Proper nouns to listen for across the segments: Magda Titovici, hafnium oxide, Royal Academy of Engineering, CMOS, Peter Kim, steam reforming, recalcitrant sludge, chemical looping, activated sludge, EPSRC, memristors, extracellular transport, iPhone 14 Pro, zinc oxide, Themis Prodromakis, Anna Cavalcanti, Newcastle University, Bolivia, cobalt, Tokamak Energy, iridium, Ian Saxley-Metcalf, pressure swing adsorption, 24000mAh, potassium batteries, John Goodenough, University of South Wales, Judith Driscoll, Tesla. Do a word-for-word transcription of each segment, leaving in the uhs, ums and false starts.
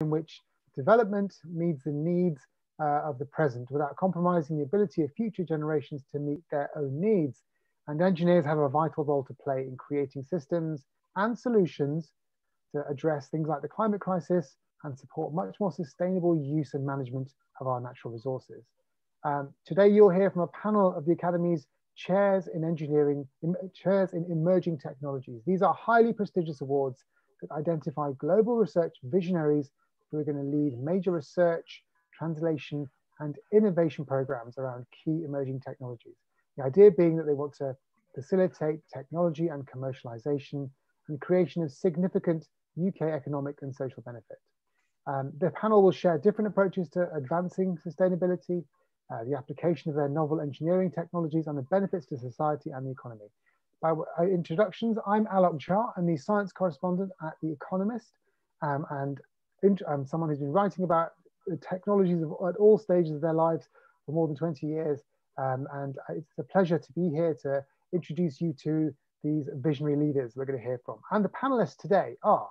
in which development meets the needs uh, of the present without compromising the ability of future generations to meet their own needs. And engineers have a vital role to play in creating systems and solutions to address things like the climate crisis and support much more sustainable use and management of our natural resources. Um, today, you'll hear from a panel of the Academy's Chairs in Engineering, in, Chairs in Emerging Technologies. These are highly prestigious awards that identify global research visionaries who are going to lead major research, translation, and innovation programs around key emerging technologies. The idea being that they want to facilitate technology and commercialization and creation of significant U K economic and social benefit. Um, the panel will share different approaches to advancing sustainability, uh, the application of their novel engineering technologies, and the benefits to society and the economy. By introductions, I'm Alok Jha. I'm the science correspondent at The Economist, um, and um, someone who's been writing about the technologies of, at all stages of their lives for more than twenty years. Um, and it's a pleasure to be here to introduce you to these visionary leaders we're going to hear from. And the panelists today are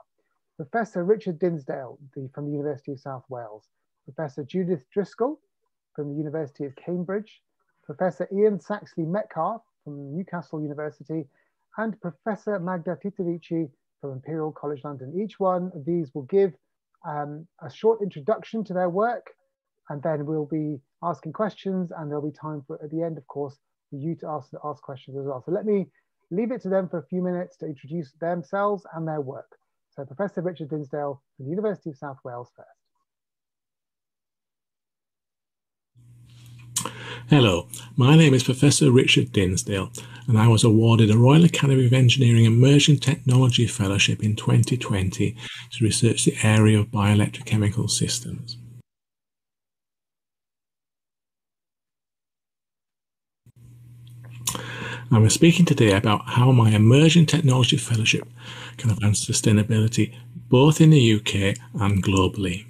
Professor Richard Dinsdale the, from the University of South Wales, Professor Judith Driscoll from the University of Cambridge, Professor Ian Saxley-Metcalf from Newcastle University, and Professor Magda Titovici from Imperial College London. Each one of these will give um, a short introduction to their work, and then we'll be asking questions, and there'll be time for, at the end, of course, for you to ask, to ask questions as well. So let me leave it to them for a few minutes to introduce themselves and their work. So Professor Richard Dinsdale from the University of South Wales first. Hello, my name is Professor Richard Dinsdale, and I was awarded a Royal Academy of Engineering Emerging Technology Fellowship in twenty twenty to research the area of bioelectrochemical systems. And we're speaking today about how my Emerging Technology Fellowship can advance sustainability both in the U K and globally.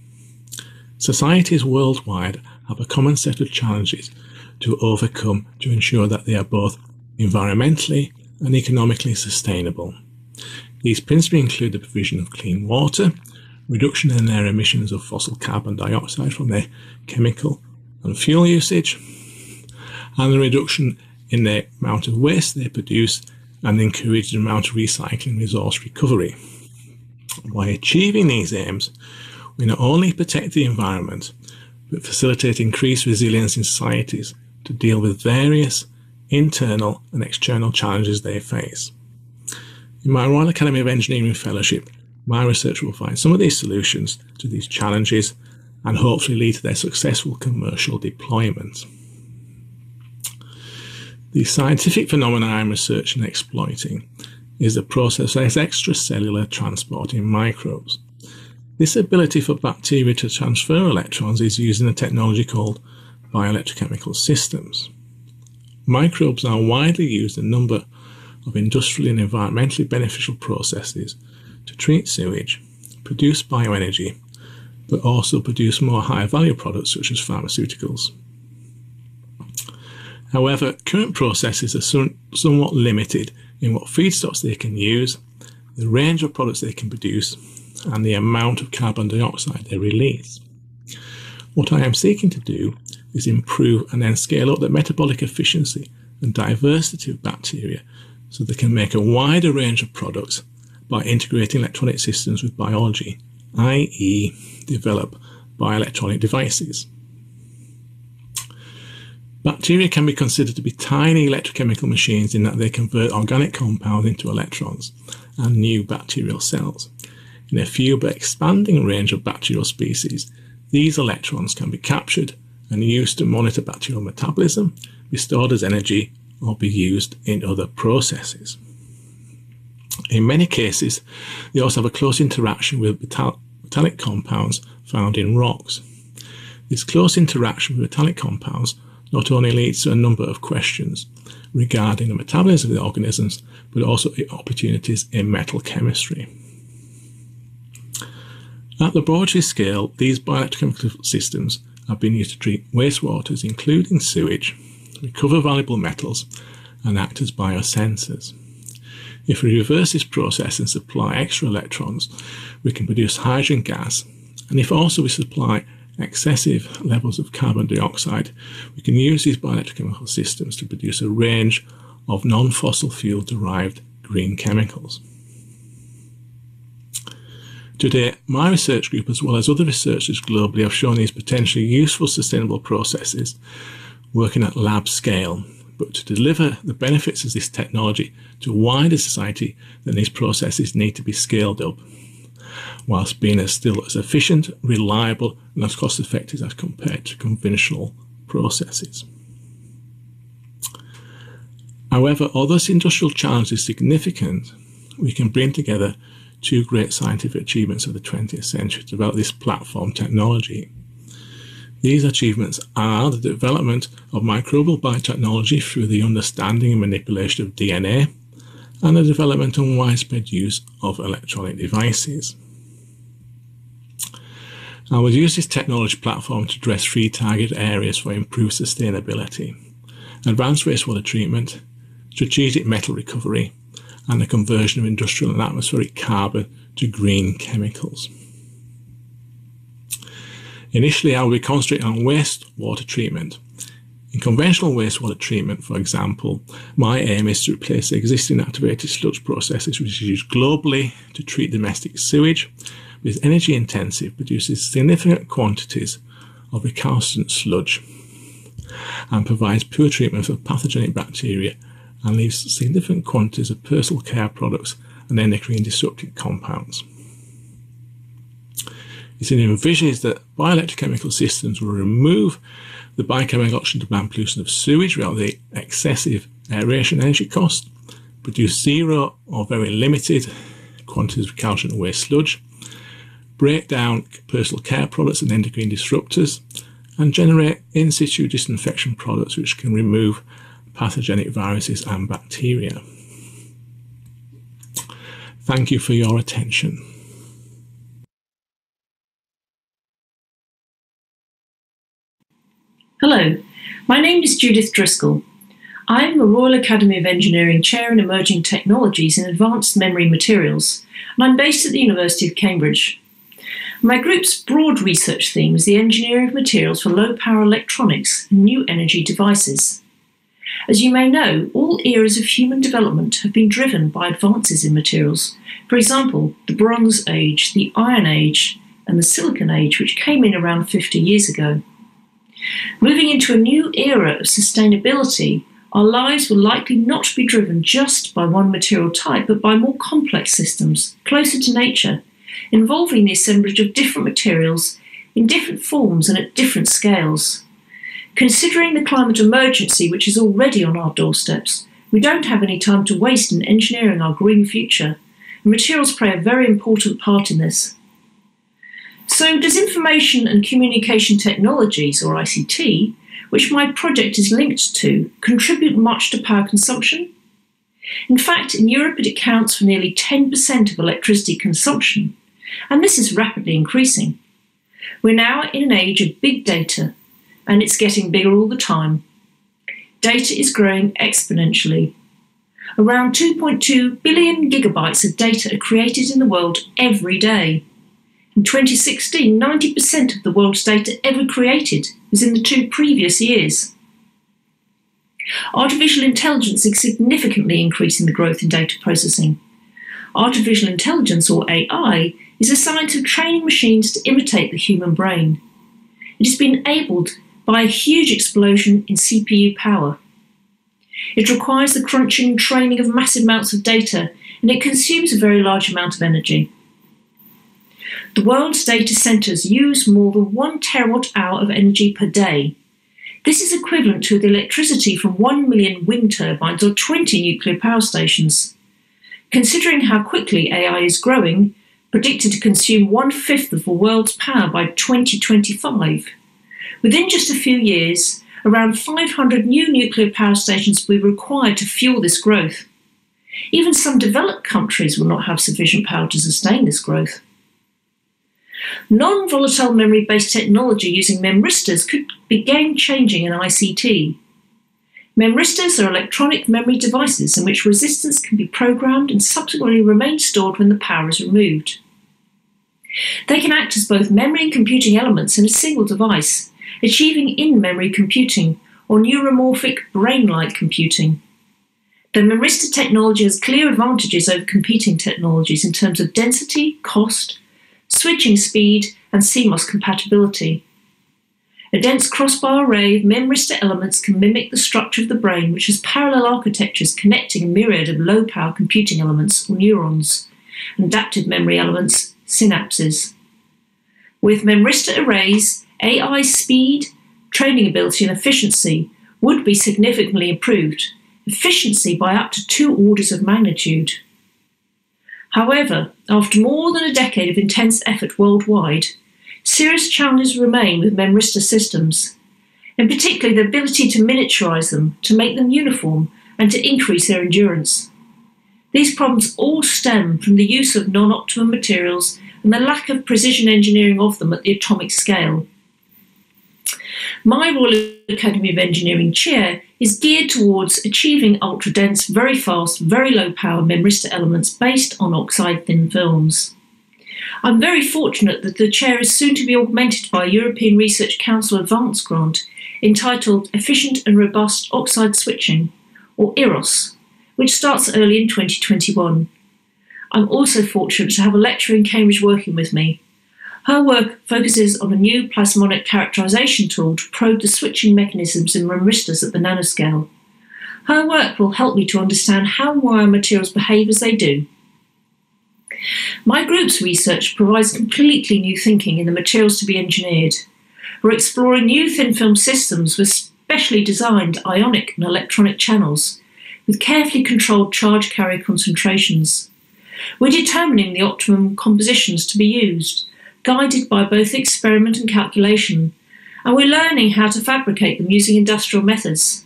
Societies worldwide have a common set of challenges to overcome to ensure that they are both environmentally and economically sustainable. These principally include the provision of clean water, reduction in their emissions of fossil carbon dioxide from their chemical and fuel usage, and the reduction in the amount of waste they produce and encourage the amount of recycling resource recovery. By achieving these aims, we not only protect the environment, but facilitate increased resilience in societies to deal with various internal and external challenges they face. In my Royal Academy of Engineering Fellowship, my research will find some of these solutions to these challenges and hopefully lead to their successful commercial deployment. The scientific phenomena I'm researching and exploiting is the process of extracellular transport in microbes. This ability for bacteria to transfer electrons is used in a technology called bioelectrochemical systems. Microbes are widely used in a number of industrially and environmentally beneficial processes to treat sewage, produce bioenergy, but also produce more high-value products such as pharmaceuticals. However, current processes are some, somewhat limited in what feedstocks they can use, the range of products they can produce, and the amount of carbon dioxide they release. What I am seeking to do is improve and then scale up the metabolic efficiency and diversity of bacteria so they can make a wider range of products by integrating electronic systems with biology, that is develop bioelectronic devices. Bacteria can be considered to be tiny electrochemical machines in that they convert organic compounds into electrons and new bacterial cells. In a few but expanding range of bacterial species, these electrons can be captured and used to monitor bacterial metabolism, be stored as energy, or be used in other processes. In many cases, they also have a close interaction with metallic compounds found in rocks. This close interaction with metallic compounds not only leads to a number of questions regarding the metabolism of the organisms, but also opportunities in metal chemistry. At laboratory scale, these bioelectrochemical systems have been used to treat wastewaters, including sewage, recover valuable metals, and act as biosensors. If we reverse this process and supply extra electrons, we can produce hydrogen gas And if also we supply excessive levels of carbon dioxide, we can use these bioelectrochemical systems to produce a range of non-fossil fuel derived green chemicals. Today, my research group, as well as other researchers globally, have shown these potentially useful sustainable processes working at lab scale. But to deliver the benefits of this technology to wider society, then these processes need to be scaled up, whilst being as still as efficient, reliable, and as cost-effective as compared to conventional processes. However, although this industrial challenge is significant, we can bring together two great scientific achievements of the twentieth century to develop this platform technology. These achievements are the development of microbial biotechnology through the understanding and manipulation of D N A, and the development and widespread use of electronic devices. I will use this technology platform to address three target areas for improved sustainability: advanced wastewater treatment, strategic metal recovery, and the conversion of industrial and atmospheric carbon to green chemicals. Initially, I will be concentrating on wastewater treatment. In conventional wastewater treatment, for example, my aim is to replace the existing activated sludge processes, which is used globally to treat domestic sewage, but is energy intensive, produces significant quantities of recalcitrant sludge, and provides poor treatment for pathogenic bacteria, and leaves significant quantities of personal care products and endocrine disrupting compounds. It's envisioned that bioelectrochemical systems will remove the biochemical oxygen demand pollution of sewage without the excessive aeration energy cost, produce zero or very limited quantities of recalcitrant waste sludge, break down personal care products and endocrine disruptors, and generate in situ disinfection products which can remove pathogenic viruses and bacteria. Thank you for your attention. Hello, my name is Judith Driscoll. I'm the Royal Academy of Engineering Chair in Emerging Technologies in Advanced Memory Materials, and I'm based at the University of Cambridge. My group's broad research theme is the engineering of materials for low-power electronics and new energy devices. As you may know, all eras of human development have been driven by advances in materials. For example, the Bronze Age, the Iron Age, and the Silicon Age, which came in around fifty years ago. Moving into a new era of sustainability, our lives will likely not be driven just by one material type, but by more complex systems, closer to nature, involving the assemblage of different materials in different forms and at different scales. Considering the climate emergency which is already on our doorsteps, we don't have any time to waste in engineering our green future, and materials play a very important part in this. So does information and communication technologies, or I C T, which my project is linked to, contribute much to power consumption? In fact, in Europe it accounts for nearly ten percent of electricity consumption, and this is rapidly increasing. We're now in an age of big data, and it's getting bigger all the time. Data is growing exponentially. Around two point two billion gigabytes of data are created in the world every day. In twenty sixteen, ninety percent of the world's data ever created was in the two previous years. Artificial intelligence is significantly increasing the growth in data processing. Artificial intelligence, or A I, is a science of training machines to imitate the human brain. It has been enabled by a huge explosion in C P U power. It requires the crunching and training of massive amounts of data, and it consumes a very large amount of energy. The world's data centres use more than one terawatt hour of energy per day. This is equivalent to the electricity from one million wind turbines or twenty nuclear power stations. Considering how quickly A I is growing, predicted to consume one-fifth of the world's power by twenty twenty-five, within just a few years, around five hundred new nuclear power stations will be required to fuel this growth. Even some developed countries will not have sufficient power to sustain this growth. Non-volatile memory-based technology using memristors could be game-changing in I C T. Memristors are electronic memory devices in which resistance can be programmed and subsequently remain stored when the power is removed. They can act as both memory and computing elements in a single device, achieving in-memory computing or neuromorphic brain-like computing. The memristor technology has clear advantages over competing technologies in terms of density, cost, switching speed, and C MOS compatibility. A dense crossbar array of memristor elements can mimic the structure of the brain, which has parallel architectures connecting a myriad of low-power computing elements, or neurons, and adaptive memory elements, synapses. With memristor arrays, A I speed, training ability and efficiency would be significantly improved, efficiency by up to two orders of magnitude. However, after more than a decade of intense effort worldwide, serious challenges remain with memristor systems, in particular the ability to miniaturize them, to make them uniform, and to increase their endurance. These problems all stem from the use of non-optimum materials and the lack of precision engineering of them at the atomic scale. My Royal Academy of Engineering chair is geared towards achieving ultra-dense, very fast, very low-power memristor elements based on oxide-thin films. I'm very fortunate that the chair is soon to be augmented by a European Research Council Advance Grant entitled Efficient and Robust Oxide Switching, or EROS, which starts early in twenty twenty-one. I'm also fortunate to have a lecturer in Cambridge working with me. Her work focuses on a new plasmonic characterisation tool to probe the switching mechanisms in memristors at the nanoscale. Her work will help me to understand how and why materials behave as they do. My group's research provides completely new thinking in the materials to be engineered. We're exploring new thin film systems with specially designed ionic and electronic channels, with carefully controlled charge carrier concentrations. We're determining the optimum compositions to be used, guided by both experiment and calculation, and we're learning how to fabricate them using industrial methods.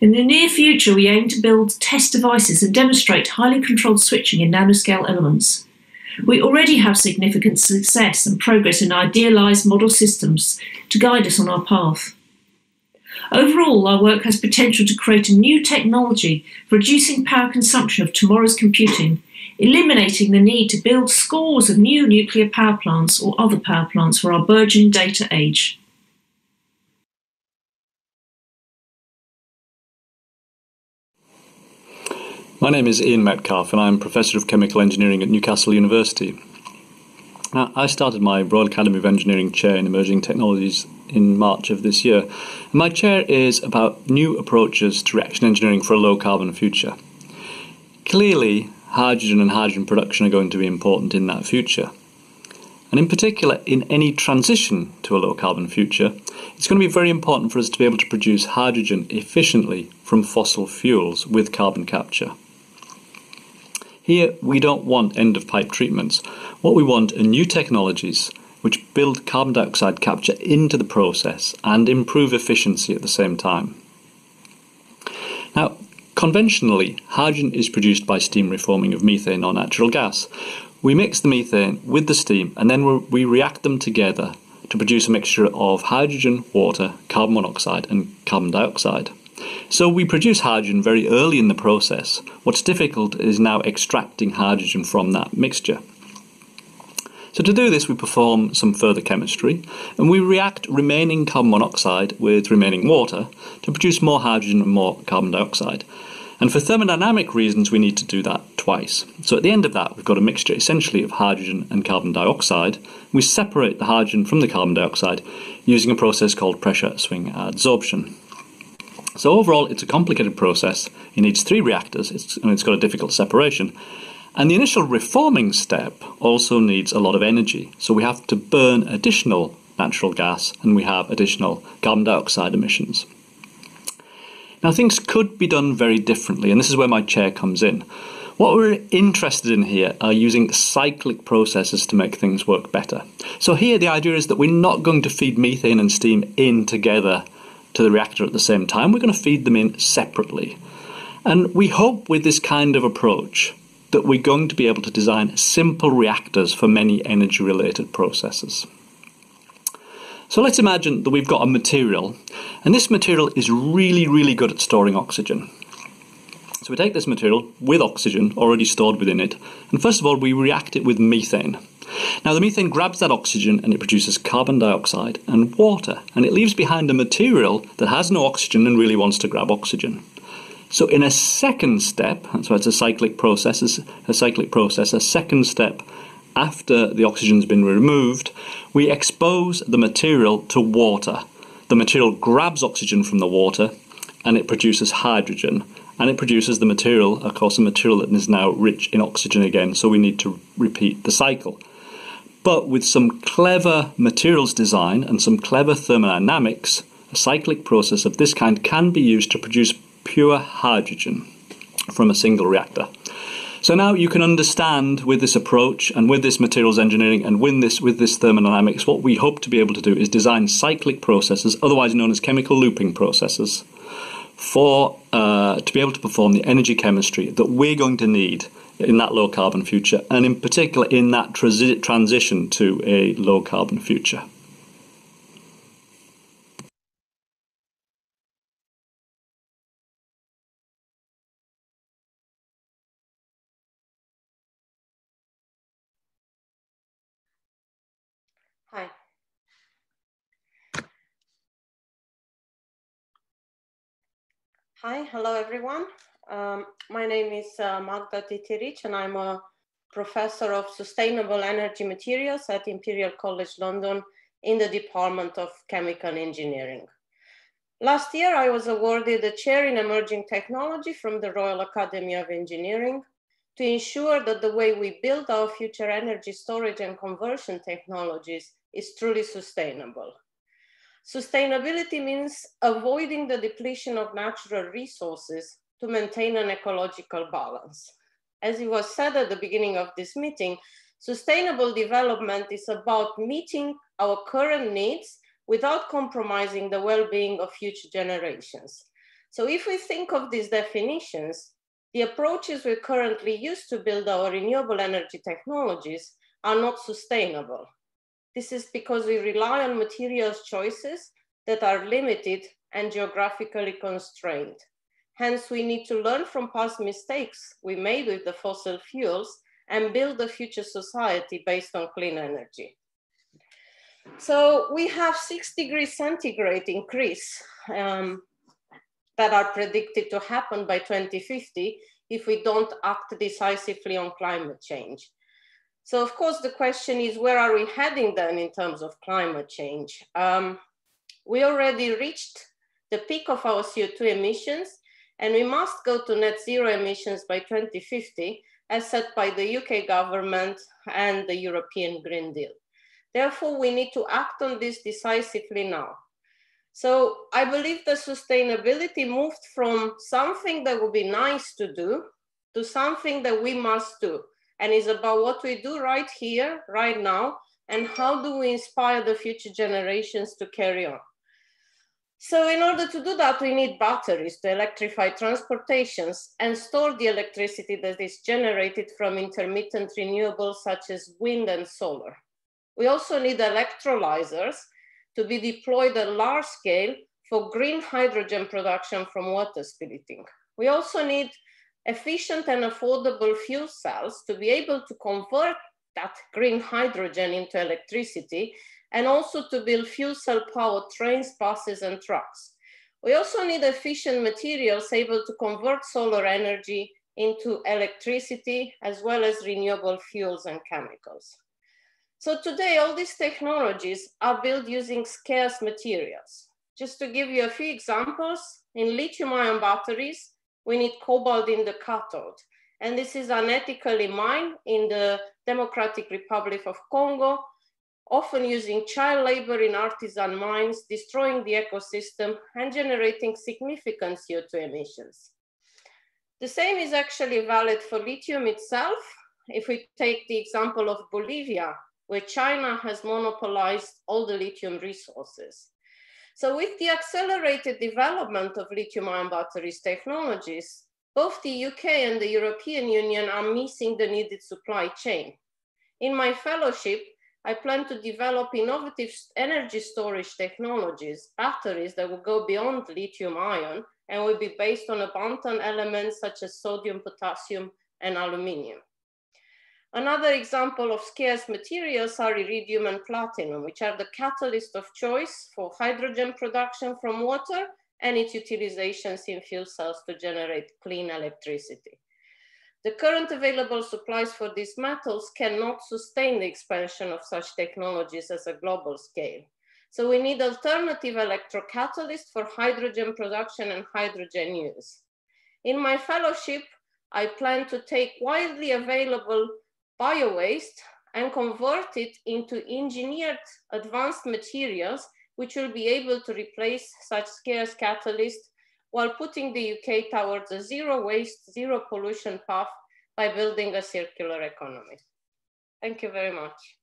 In the near future, we aim to build test devices and demonstrate highly controlled switching in nanoscale elements. We already have significant success and progress in idealised model systems to guide us on our path. Overall, our work has potential to create a new technology for reducing power consumption of tomorrow's computing, eliminating the need to build scores of new nuclear power plants or other power plants for our burgeoning data age. My name is Ian Metcalf and I'm Professor of Chemical Engineering at Newcastle University. Now, I started my Royal Academy of Engineering chair in Emerging Technologies in March of this year. And my chair is about new approaches to reaction engineering for a low carbon future. Clearly, hydrogen and hydrogen production are going to be important in that future. And in particular, in any transition to a low-carbon future, it's going to be very important for us to be able to produce hydrogen efficiently from fossil fuels with carbon capture. Here, we don't want end-of-pipe treatments. What we want are new technologies which build carbon dioxide capture into the process and improve efficiency at the same time. Now, conventionally, hydrogen is produced by steam reforming of methane or natural gas. We mix the methane with the steam and then we react them together to produce a mixture of hydrogen, water, carbon monoxide and carbon dioxide. So we produce hydrogen very early in the process. What's difficult is now extracting hydrogen from that mixture. So to do this, we perform some further chemistry and we react remaining carbon monoxide with remaining water to produce more hydrogen and more carbon dioxide. And for thermodynamic reasons, we need to do that twice. So at the end of that, we've got a mixture essentially of hydrogen and carbon dioxide. We separate the hydrogen from the carbon dioxide using a process called pressure swing adsorption. So overall, it's a complicated process. It needs three reactors and it's got a difficult separation. And the initial reforming step also needs a lot of energy. So we have to burn additional natural gas and we have additional carbon dioxide emissions. Now things could be done very differently and this is where my chair comes in. What we're interested in here are using cyclic processes to make things work better. So here the idea is that we're not going to feed methane and steam in together to the reactor at the same time. We're going to feed them in separately. And we hope with this kind of approach that we're going to be able to design simple reactors for many energy-related processes. So let's imagine that we've got a material, and this material is really, really good at storing oxygen. So we take this material with oxygen already stored within it, and first of all, we react it with methane. Now the methane grabs that oxygen and it produces carbon dioxide and water, and it leaves behind a material that has no oxygen and really wants to grab oxygen. So in a second step, that's why it's a cyclic process, a cyclic process, a second step after the oxygen's been removed, we expose the material to water. The material grabs oxygen from the water and it produces hydrogen. And it produces the material, of course, a material that is now rich in oxygen again, so we need to repeat the cycle. But with some clever materials design and some clever thermodynamics, a cyclic process of this kind can be used to produce pure hydrogen from a single reactor. So now you can understand with this approach and with this materials engineering and with this, with this thermodynamics, what we hope to be able to do is design cyclic processes, otherwise known as chemical looping processes, for uh, to be able to perform the energy chemistry that we're going to need in that low carbon future, and in particular in that transi transition to a low carbon future. Hi. Hi, hello everyone. Um, my name is uh, Magda Titovici, and I'm a professor of sustainable energy materials at Imperial College London in the Department of Chemical Engineering. Last year, I was awarded a chair in emerging technology from the Royal Academy of Engineering to ensure that the way we build our future energy storage and conversion technologies is truly sustainable. Sustainability means avoiding the depletion of natural resources to maintain an ecological balance. As it was said at the beginning of this meeting, sustainable development is about meeting our current needs without compromising the well-being of future generations. So if we think of these definitions, the approaches we currently use to build our renewable energy technologies are not sustainable. This is because we rely on materials choices that are limited and geographically constrained. Hence, we need to learn from past mistakes we made with the fossil fuels and build a future society based on clean energy. So we have six degrees centigrade increase um, that are predicted to happen by twenty fifty if we don't act decisively on climate change. So of course, the question is, where are we heading then in terms of climate change? Um, we already reached the peak of our C O two emissions, and we must go to net zero emissions by twenty fifty, as set by the U K government and the European Green Deal. Therefore, we need to act on this decisively now. So I believe that sustainability moved from something that would be nice to do to something that we must do. And it's about what we do right here, right now, and how do we inspire the future generations to carry on. So in order to do that, we need batteries to electrify transportations and store the electricity that is generated from intermittent renewables such as wind and solar. We also need electrolyzers to be deployed at large scale for green hydrogen production from water splitting. We also need efficient and affordable fuel cells to be able to convert that green hydrogen into electricity, and also to build fuel cell powered trains, buses, and trucks. We also need efficient materials able to convert solar energy into electricity, as well as renewable fuels and chemicals. So today, all these technologies are built using scarce materials. Just to give you a few examples, in lithium-ion batteries, we need cobalt in the cathode. And this is unethically mined in the Democratic Republic of Congo, often using child labor in artisan mines, destroying the ecosystem and generating significant C O two emissions. The same is actually valid for lithium itself. If we take the example of Bolivia, where China has monopolized all the lithium resources. So with the accelerated development of lithium-ion batteries technologies, both the U K and the European Union are missing the needed supply chain. In my fellowship, I plan to develop innovative energy storage technologies, batteries that will go beyond lithium-ion and will be based on abundant elements such as sodium, potassium, and aluminium. Another example of scarce materials are iridium and platinum, which are the catalyst of choice for hydrogen production from water and its utilizations in fuel cells to generate clean electricity. The current available supplies for these metals cannot sustain the expansion of such technologies as a global scale. So we need alternative electrocatalysts for hydrogen production and hydrogen use. In my fellowship, I plan to take widely available biowaste and convert it into engineered advanced materials which will be able to replace such scarce catalysts while putting the U K towards a zero waste, zero pollution path by building a circular economy. Thank you very much.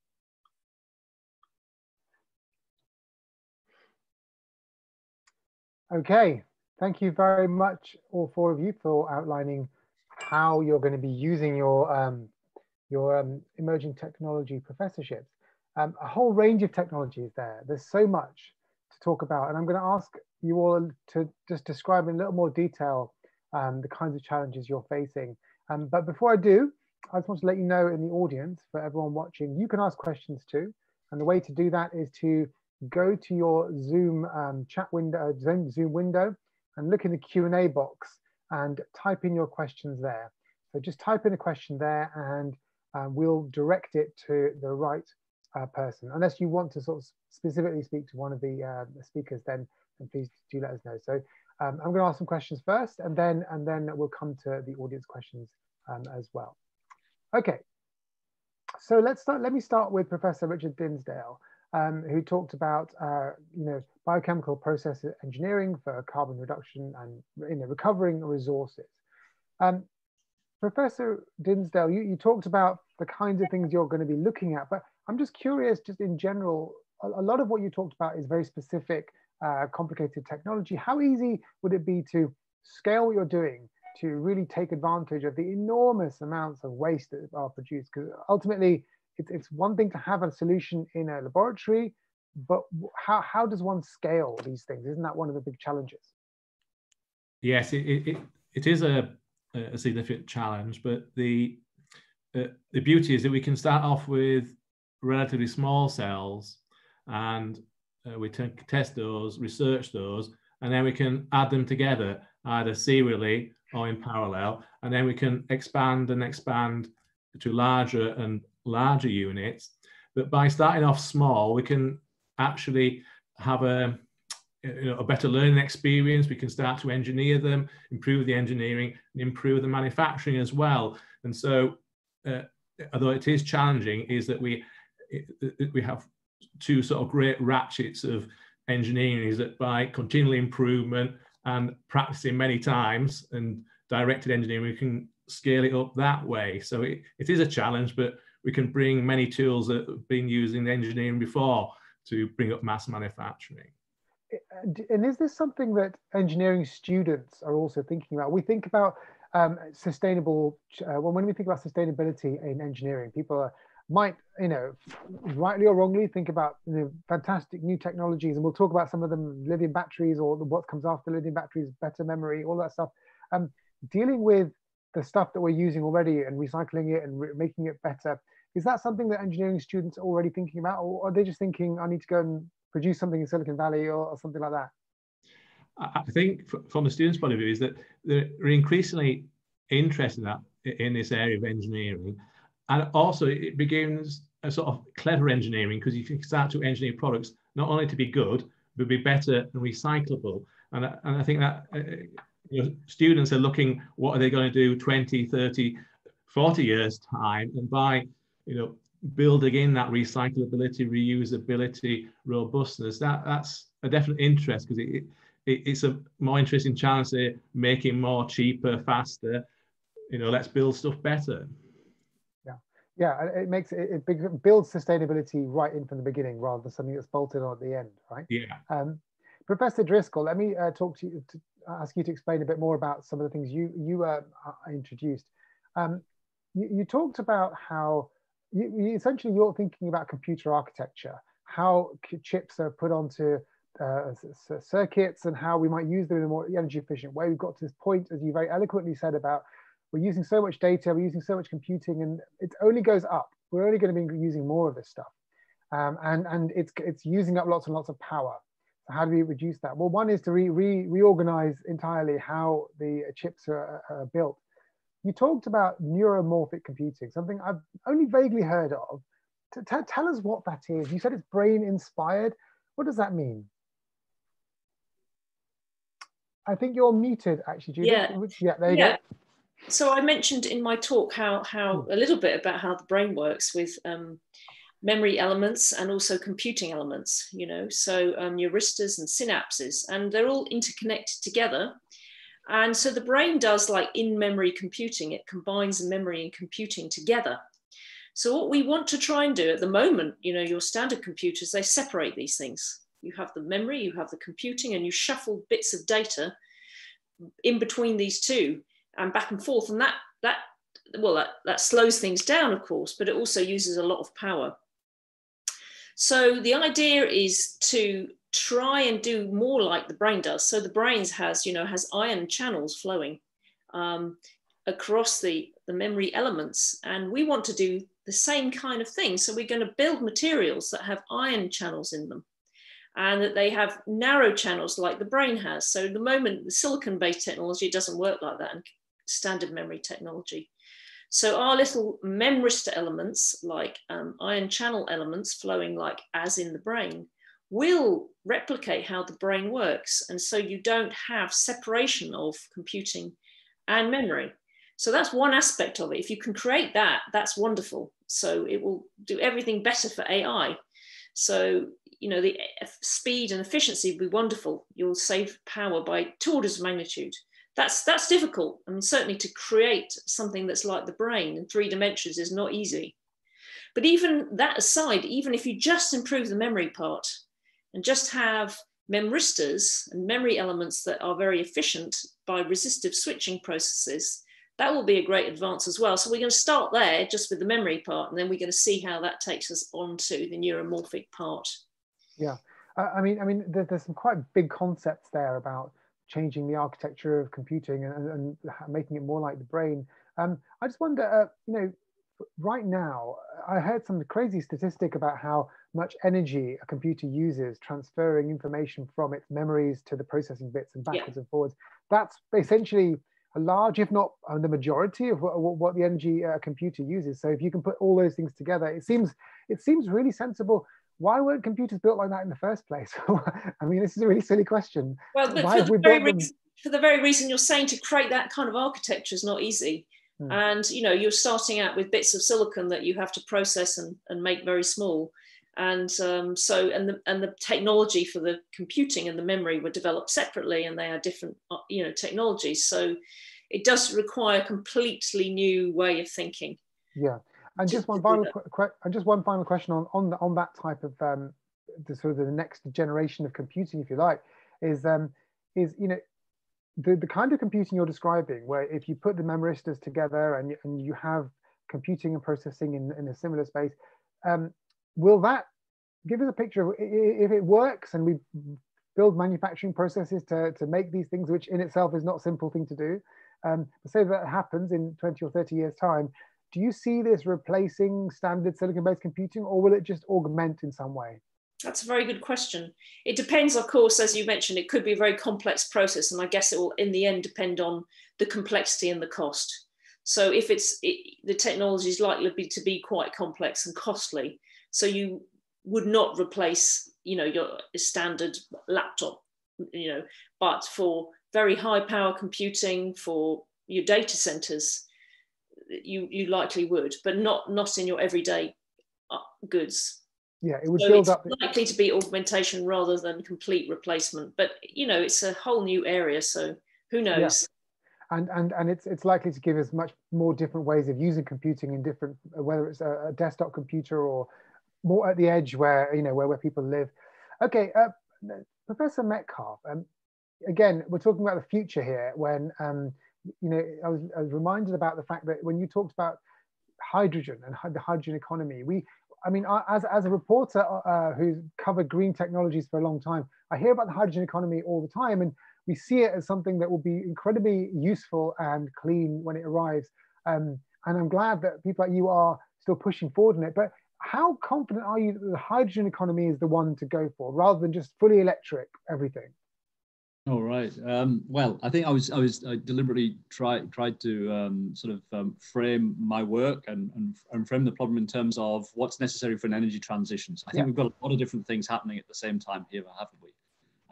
Okay, thank you very much, all four of you, for outlining how you're going to be using your, um, your um, emerging technology professorships. Um, a whole range of technologies there. There's so much to talk about, and I'm going to ask you all to just describe in a little more detail um, the kinds of challenges you're facing. Um, but before I do, I just want to let you know in the audience, for everyone watching, you can ask questions too. And the way to do that is to go to your Zoom um, chat window, Zoom, Zoom window, and look in the Q and A box and type in your questions there. So just type in a question there and uh, we'll direct it to the right uh, person. Unless you want to sort of specifically speak to one of the, uh, the speakers, then and please do let us know. So um, I'm going to ask some questions first, and then and then we'll come to the audience questions um, as well. Okay, so let's start. Let me start with Professor Richard Dinsdale, um, who talked about uh, you know biochemical process engineering for carbon reduction and you know recovering resources. Um, Professor Dinsdale, you, you talked about the kinds of things you're going to be looking at, but I'm just curious, just in general, a, a lot of what you talked about is very specific. Uh, complicated technology. How easy would it be to scale what you're doing to really take advantage of the enormous amounts of waste that are produced? Because ultimately, it's, it's one thing to have a solution in a laboratory, but how, how does one scale these things? Isn't that one of the big challenges? Yes, it, it, it is a, a significant challenge, but the, uh, the beauty is that we can start off with relatively small cells and Uh, we test those, research those, and then we can add them together either serially or in parallel, and then we can expand and expand to larger and larger units. But by starting off small, we can actually have a, you know, a better learning experience. We can start to engineer them, improve the engineering, and improve the manufacturing as well. And so, uh, although it is challenging, is that we, it, we have two sort of great ratchets of engineering, is that by continual improvement and practicing many times and directed engineering, we can scale it up that way. So it, it is a challenge, but we can bring many tools that have been used in engineering before to bring up mass manufacturing. And is this something that engineering students are also thinking about? We think about um, sustainable, uh, when we think about sustainability in engineering, people are might, you know, rightly or wrongly, think about the you know, fantastic new technologies, and we'll talk about some of them, lithium batteries or what comes after lithium batteries, better memory, all that stuff. Um, dealing with the stuff that we're using already and recycling it and re making it better, is that something that engineering students are already thinking about, or are they just thinking, I need to go and produce something in Silicon Valley or, or something like that? I think from the students' point of view is that they're increasingly interested in, that, in this area of engineering. And also it begins a sort of clever engineering, because you can start to engineer products not only to be good, but be better and recyclable. And, and I think that uh, you know, students are looking, what are they going to do twenty, thirty, forty years time? And by you know, building in that recyclability, reusability, robustness, that, that's a definite interest, because it, it, it's a more interesting challenge to making more cheaper, faster, you know, let's build stuff better. Yeah, it makes it, it builds sustainability right in from the beginning, rather than something that's bolted on at the end, right? Yeah. Um, Professor Driscoll, let me uh, talk to you, to ask you to explain a bit more about some of the things you you uh, introduced. Um, you, you talked about how you, you essentially you're thinking about computer architecture, how chips are put onto uh, circuits, and how we might use them in a more energy efficient way. We've got to this point, as you very eloquently said, about We're using so much data, we're using so much computing, and it only goes up. We're only going to be using more of this stuff. Um, and and it's, it's using up lots and lots of power. So how do we reduce that? Well, one is to re, re, reorganize entirely how the chips are, are built. You talked about neuromorphic computing, something I've only vaguely heard of. T t tell us what that is. You said it's brain inspired. What does that mean? I think you're muted, actually, Judith. Yeah, yeah there you yeah. go. So I mentioned in my talk how, how a little bit about how the brain works with um, memory elements and also computing elements, you know, so um, neuristors and synapses, and they're all interconnected together. And so the brain does like in-memory computing. It combines memory and computing together. So what we want to try and do at the moment, you know, your standard computers, they separate these things. You have the memory, you have the computing, and you shuffle bits of data in between these two and back and forth. And that, that well, that, that slows things down, of course, but it also uses a lot of power. So the idea is to try and do more like the brain does. So the brain has, you know, has ion channels flowing um, across the, the memory elements. And we want to do the same kind of thing. So we're going to build materials that have ion channels in them, and that they have narrow channels like the brain has. So at the moment, the silicon-based technology doesn't work like that, and standard memory technology. So our little memristor elements, like um, ion channel elements flowing like as in the brain, will replicate how the brain works. And so you don't have separation of computing and memory. So that's one aspect of it. If you can create that, that's wonderful. So it will do everything better for A I. So, you know, the speed and efficiency would be wonderful. You'll save power by two orders of magnitude. That's, that's difficult. I mean, certainly to create something that's like the brain in three dimensions is not easy. But even that aside, even if you just improve the memory part and just have memristors and memory elements that are very efficient by resistive switching processes, that will be a great advance as well. So we're going to start there just with the memory part, and then we're going to see how that takes us on to the neuromorphic part. Yeah, uh, I mean, I mean, there, there's some quite big concepts there about changing the architecture of computing and, and, and making it more like the brain. Um, I just wonder, uh, you know, right now, I heard some crazy statistic about how much energy a computer uses transferring information from its memories to the processing bits and backwards yeah. and forwards. That's essentially a large, if not the majority, of what, what the energy a computer uses. So if you can put all those things together, it seems it seems really sensible. Why weren't computers built like that in the first place? I mean, this is a really silly question. Well, but for the, very reason, for the very reason you're saying, to create that kind of architecture is not easy. Hmm. And, you know, you're starting out with bits of silicon that you have to process and, and make very small. And um, so, and the, and the technology for the computing and the memory were developed separately, and they are different, you know, technologies. So it does require a completely new way of thinking. Yeah. And just one final, and just one final question on on, the, on that type of um, the, sort of the next generation of computing, if you like, is um, is you know the the kind of computing you're describing, where if you put the memristors together and and you have computing and processing in in a similar space, um, will that give us a picture of if it works and we build manufacturing processes to to make these things, which in itself is not a simple thing to do. Um, say that happens in twenty or thirty years' time. Do you see this replacing standard silicon-based computing, or will it just augment in some way? That's a very good question. It depends, of course, as you mentioned, it could be a very complex process, and I guess it will, in the end, depend on the complexity and the cost. So if it's, it, the technology is likely to be quite complex and costly, so you would not replace, you know, your standard laptop, you know, but for very high power computing, for your data centers, You, you likely would, but not not in your everyday goods. Yeah, it would so build it's up. Likely to be augmentation rather than complete replacement. But you know, it's a whole new area, so who knows? Yeah. And and and it's it's likely to give us much more different ways of using computing in different, whether it's a, a desktop computer or more at the edge, where you know where where people live. Okay, uh, Professor Metcalf. Um, again, we're talking about the future here when. Um, You know, I was, I was reminded about the fact that when you talked about hydrogen and the hydrogen economy, we, I mean, as, as a reporter uh, who's covered green technologies for a long time, I hear about the hydrogen economy all the time. And we see it as something that will be incredibly useful and clean when it arrives. Um, and I'm glad that people like you are still pushing forward on it. But how confident are you that the hydrogen economy is the one to go for, rather than just fully electric everything? All right. Um, well, I think I was I was I deliberately tried tried to um, sort of um, frame my work and, and and frame the problem in terms of what's necessary for an energy transition. So I think yeah. we've got a lot of different things happening at the same time here, haven't we?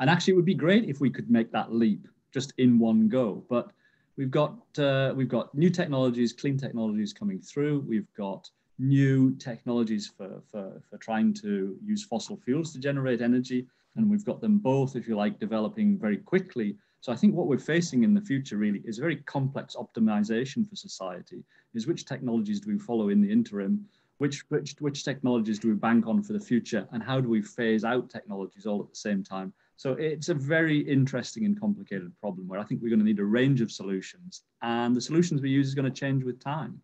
And actually, it would be great if we could make that leap just in one go. But we've got uh, we've got new technologies, clean technologies coming through. We've got new technologies for for for trying to use fossil fuels to generate energy. And we've got them both, if you like, developing very quickly. So I think what we're facing in the future really is a very complex optimization for society, is which technologies do we follow in the interim, which, which, which technologies do we bank on for the future, and how do we phase out technologies all at the same time? So it's a very interesting and complicated problem where I think we're going to need a range of solutions, and the solutions we use is going to change with time.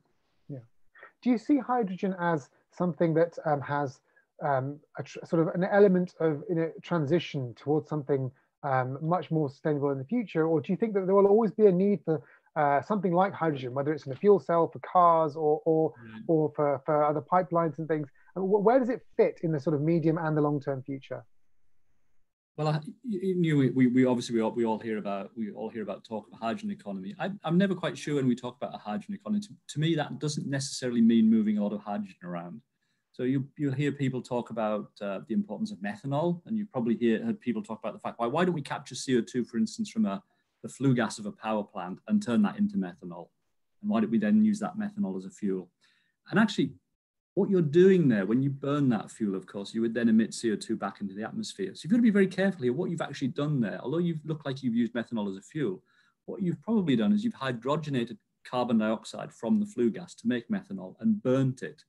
Yeah. Do you see hydrogen as something that um, has Um, a tr sort of an element of in a transition towards something um, much more sustainable in the future, or do you think that there will always be a need for uh, something like hydrogen, whether it's in a fuel cell for cars or or, mm. or for, for other pipelines and things? And where does it fit in the sort of medium and the long-term future? Well, I, you knew we, we obviously we all, we all hear about we all hear about talk of a hydrogen economy. I, I'm never quite sure when we talk about a hydrogen economy. To, to me, that doesn't necessarily mean moving a lot of hydrogen around. So you, you hear people talk about uh, the importance of methanol, and you probably hear heard people talk about the fact, why, why don't we capture C O two, for instance, from a, the flue gas of a power plant and turn that into methanol? And why don't we then use that methanol as a fuel? And actually, what you're doing there, when you burn that fuel, of course, you would then emit C O two back into the atmosphere. So you've got to be very careful here what you've actually done there. Although you've looked like you've used methanol as a fuel, what you've probably done is you've hydrogenated carbon dioxide from the flue gas to make methanol and burnt it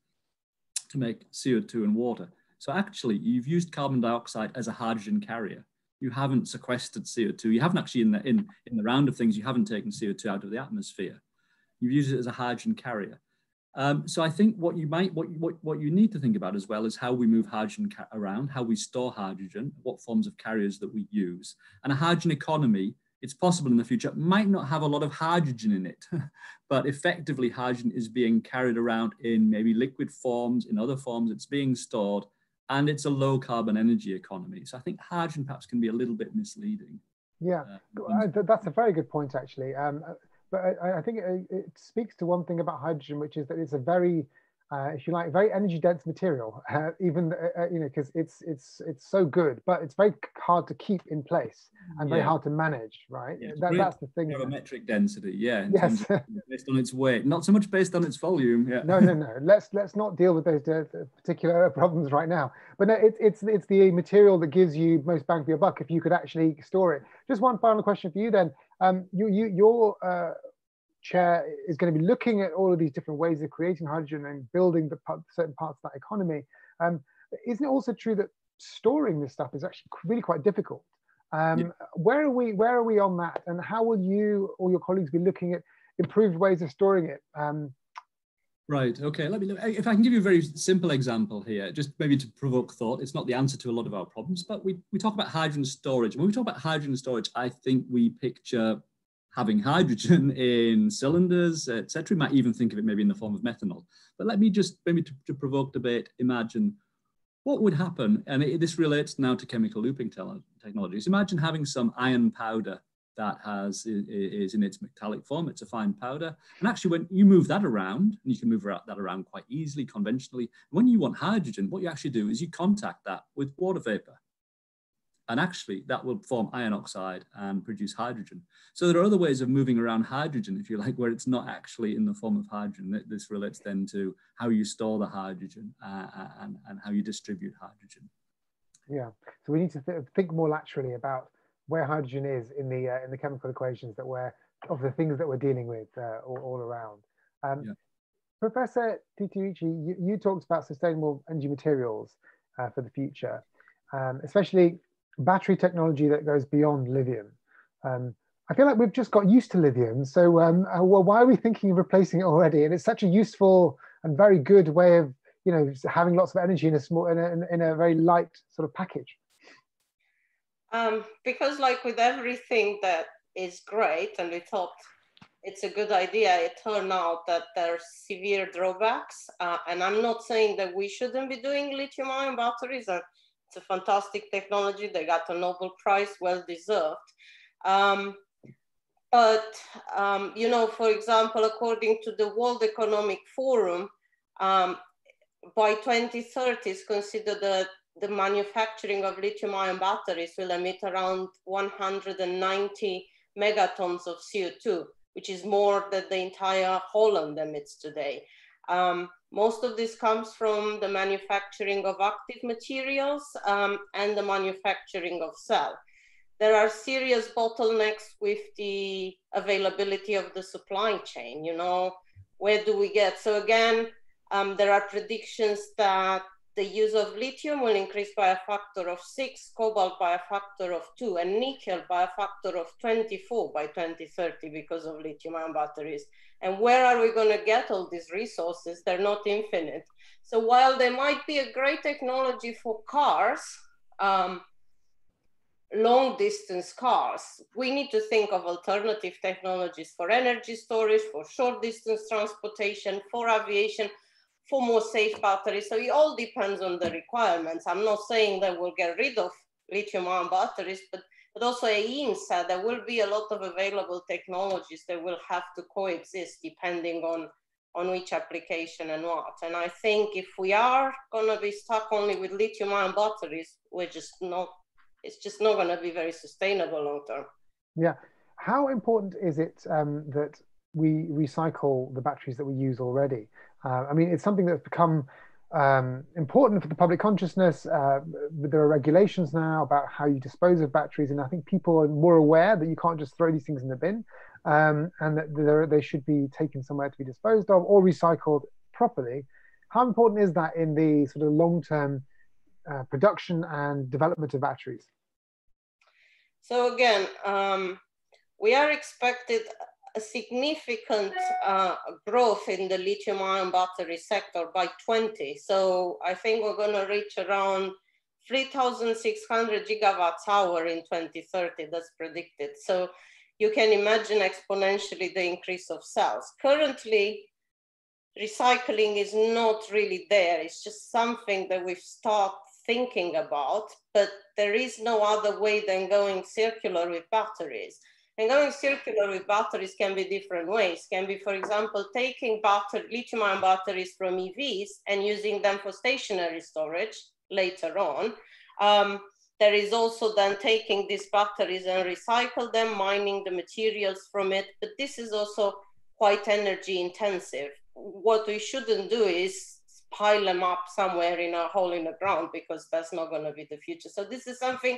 to make C O two and water. So actually, you've used carbon dioxide as a hydrogen carrier. You haven't sequestered C O two. You haven't actually, in the, in, in the round of things, you haven't taken C O two out of the atmosphere. You've used it as a hydrogen carrier. Um, so I think what you might, what, what, what you need to think about as well is how we move hydrogen around, how we store hydrogen, what forms of carriers that we use. And a hydrogen economy, it's possible in the future, might not have a lot of hydrogen in it, but effectively hydrogen is being carried around in maybe liquid forms, in other forms, it's being stored, and it's a low carbon energy economy. So I think hydrogen perhaps can be a little bit misleading. Yeah, uh, that's a very good point, actually. Um, but I, I think it, it speaks to one thing about hydrogen, which is that it's a very, uh, if you like, very energy dense material, uh, even, uh, you know, because it's, it's, it's so good, but it's very hard to keep in place and very yeah. hard to manage, right? Yeah, that, that's the thing. Barometric density, yeah. Yes. Of, based on its weight, not so much based on its volume. Yeah. No, no, no. Let's, let's not deal with those particular problems right now. But no, it, it's, it's the material that gives you most bang for your buck if you could actually store it. Just one final question for you then. Um, you, you, your uh, chair is going to be looking at all of these different ways of creating hydrogen and building the part, certain parts of that economy. Um, isn't it also true that storing this stuff is actually really quite difficult? Um, yeah. Where are we? Where are we on that? And how will you or your colleagues be looking at improved ways of storing it? Um, right. Okay. Let me. Look, if I can give you a very simple example here, just maybe to provoke thought. It's not the answer to a lot of our problems, but we we talk about hydrogen storage. When we talk about hydrogen storage, I think we picture having hydrogen in cylinders, et cetera. You might even think of it maybe in the form of methanol. But let me just, maybe to, to provoke debate, imagine what would happen, and it, this relates now to chemical looping technologies. Imagine having some iron powder that has is in its metallic form, it's a fine powder. And actually when you move that around, and you can move that around quite easily, conventionally, when you want hydrogen, what you actually do is you contact that with water vapor. And actually, that will form iron oxide and produce hydrogen. So there are other ways of moving around hydrogen, if you like, where it's not actually in the form of hydrogen. This relates then to how you store the hydrogen uh, and, and how you distribute hydrogen. Yeah. So we need to th think more laterally about where hydrogen is in the uh, in the chemical equations that we're of the things that we're dealing with uh, all, all around. Um, yeah. Professor Titovici, you, you talked about sustainable energy materials uh, for the future, um, especially battery technology that goes beyond lithium. Um, I feel like we've just got used to lithium, so um, uh, well, why are we thinking of replacing it already? And it's such a useful and very good way of, you know, having lots of energy in a small, in a, in a very light sort of package. Um, because like with everything that is great and we thought it's a good idea, it turned out that there are severe drawbacks. Uh, and I'm not saying that we shouldn't be doing lithium-ion batteries. And it's a fantastic technology. They got a Nobel Prize, well-deserved. Um, but, um, you know, for example, according to the World Economic Forum, um, by twenty thirty, it's considered that the manufacturing of lithium-ion batteries will emit around one hundred ninety megatons of C O two, which is more than the entire Holland emits today. Um, most of this comes from the manufacturing of active materials um, and the manufacturing of cell. There are serious bottlenecks with the availability of the supply chain, you know, where do we get? So again, um, there are predictions that the use of lithium will increase by a factor of six, cobalt by a factor of two, and nickel by a factor of twenty-four by twenty thirty because of lithium-ion batteries. And where are we going to get all these resources? They're not infinite. So while they might be a great technology for cars, um, long distance cars, we need to think of alternative technologies for energy storage, for short distance transportation, for aviation, for more safe batteries. So it all depends on the requirements. I'm not saying that we'll get rid of lithium-ion batteries, but, but also Ian said there will be a lot of available technologies that will have to coexist depending on, on which application and what. And I think if we are gonna be stuck only with lithium-ion batteries, we're just not, it's just not gonna be very sustainable long-term. Yeah, how important is it um, that we recycle the batteries that we use already? Uh, I mean, it's something that's become um, important for the public consciousness. Uh, there are regulations now about how you dispose of batteries, and I think people are more aware that you can't just throw these things in the bin, um, and that they should be taken somewhere to be disposed of or recycled properly. How important is that in the sort of long-term uh, production and development of batteries? So again, um, we are expected a significant uh, growth in the lithium-ion battery sector by twenty. So I think we're going to reach around three thousand six hundred gigawatts hour in twenty thirty, that's predicted. So you can imagine exponentially the increase of cells. Currently, recycling is not really there. It's just something that we've started thinking about, but there is no other way than going circular with batteries. And going circular with batteries can be different ways. Can be, for example, taking battery, lithium-ion batteries from E Vs and using them for stationary storage later on. Um, there is also then taking these batteries and recycle them, mining the materials from it. But this is also quite energy intensive. What we shouldn't do is pile them up somewhere in a hole in the ground, because that's not going to be the future. So this is something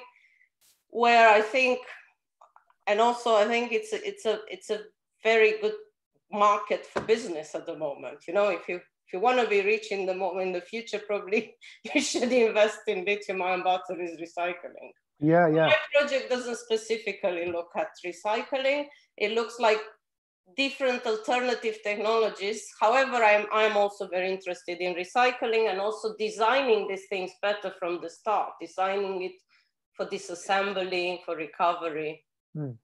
where I think, and also, I think it's a, it's a it's a very good market for business at the moment. You know, if you if you want to be rich in the in the future, probably you should invest in lithium-ion batteries recycling. Yeah, yeah. My project doesn't specifically look at recycling. It looks like different alternative technologies. However, I'm I'm also very interested in recycling and also designing these things better from the start, designing it for disassembling, for recovery. Mm.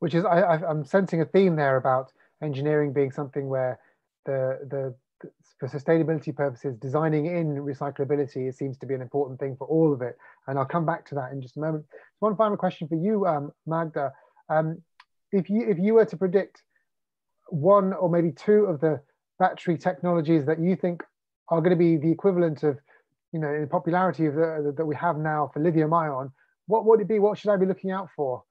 Which is, I, I'm sensing a theme there about engineering being something where the, the for sustainability purposes, designing in recyclability, it seems to be an important thing for all of it. And I'll come back to that in just a moment. One final question for you, um, Magda. Um, if you if you were to predict one or maybe two of the battery technologies that you think are going to be the equivalent of, you know, the popularity of the, the, that we have now for lithium ion, what would it be? What should I be looking out for?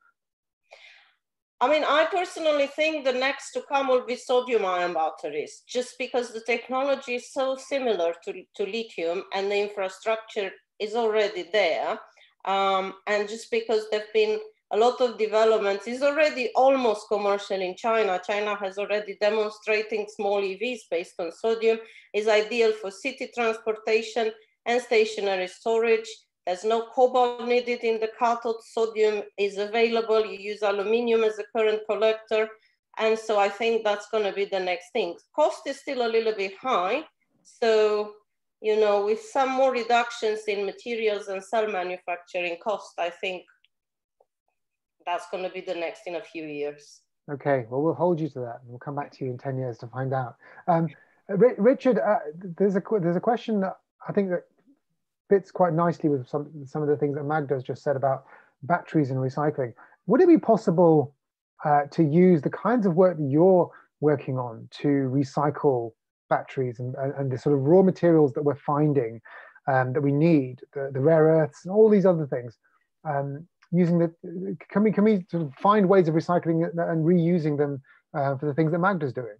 I mean, I personally think the next to come will be sodium-ion batteries, just because the technology is so similar to, to lithium and the infrastructure is already there. Um, and just because there've been a lot of developments, is already almost commercial in China. China has already demonstrating small E Vs based on sodium, is ideal for city transportation and stationary storage. There's no cobalt needed in the cathode, sodium is available, you use aluminium as a current collector. And so I think that's gonna be the next thing. Cost is still a little bit high. So, you know, with some more reductions in materials and cell manufacturing cost, I think that's going to be the next in a few years. Okay, well, we'll hold you to that. We'll come back to you in ten years to find out. Um, Richard, uh, there's, a, there's a question that I think that fits quite nicely with some, some of the things that Magda has just said about batteries and recycling. Would it be possible uh, to use the kinds of work that you're working on to recycle batteries and, and the sort of raw materials that we're finding um, that we need, the, the rare earths and all these other things? Um, using the, can we, can we sort of find ways of recycling and reusing them uh, for the things that Magda's doing?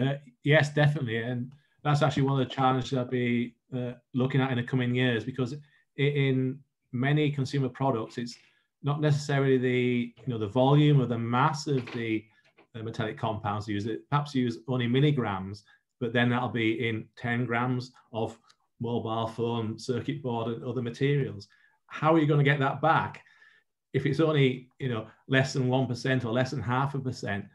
Uh, yes, definitely. And that's actually one of the challenges I'll be uh, looking at in the coming years, because in many consumer products, it's not necessarily the, you know, the volume or the mass of the uh, metallic compounds used. It perhaps use only milligrams, but then that'll be in ten grams of mobile phone, circuit board and other materials. How are you going to get that back? If it's only, you know, less than one percent or less than half a percent,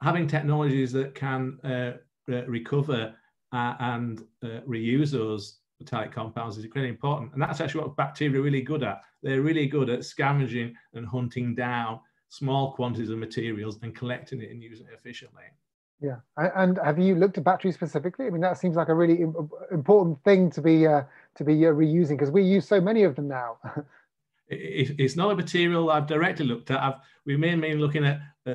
having technologies that can uh, uh, recover uh, and uh, reuse those metallic compounds is incredibly important. And that's actually what bacteria are really good at. They're really good at scavenging and hunting down small quantities of materials and collecting it and using it efficiently. Yeah, and have you looked at batteries specifically? I mean, that seems like a really important thing to be uh, to be uh, reusing, because we use so many of them now. it, it's not a material I've directly looked at. I've, we've mainly looking at uh,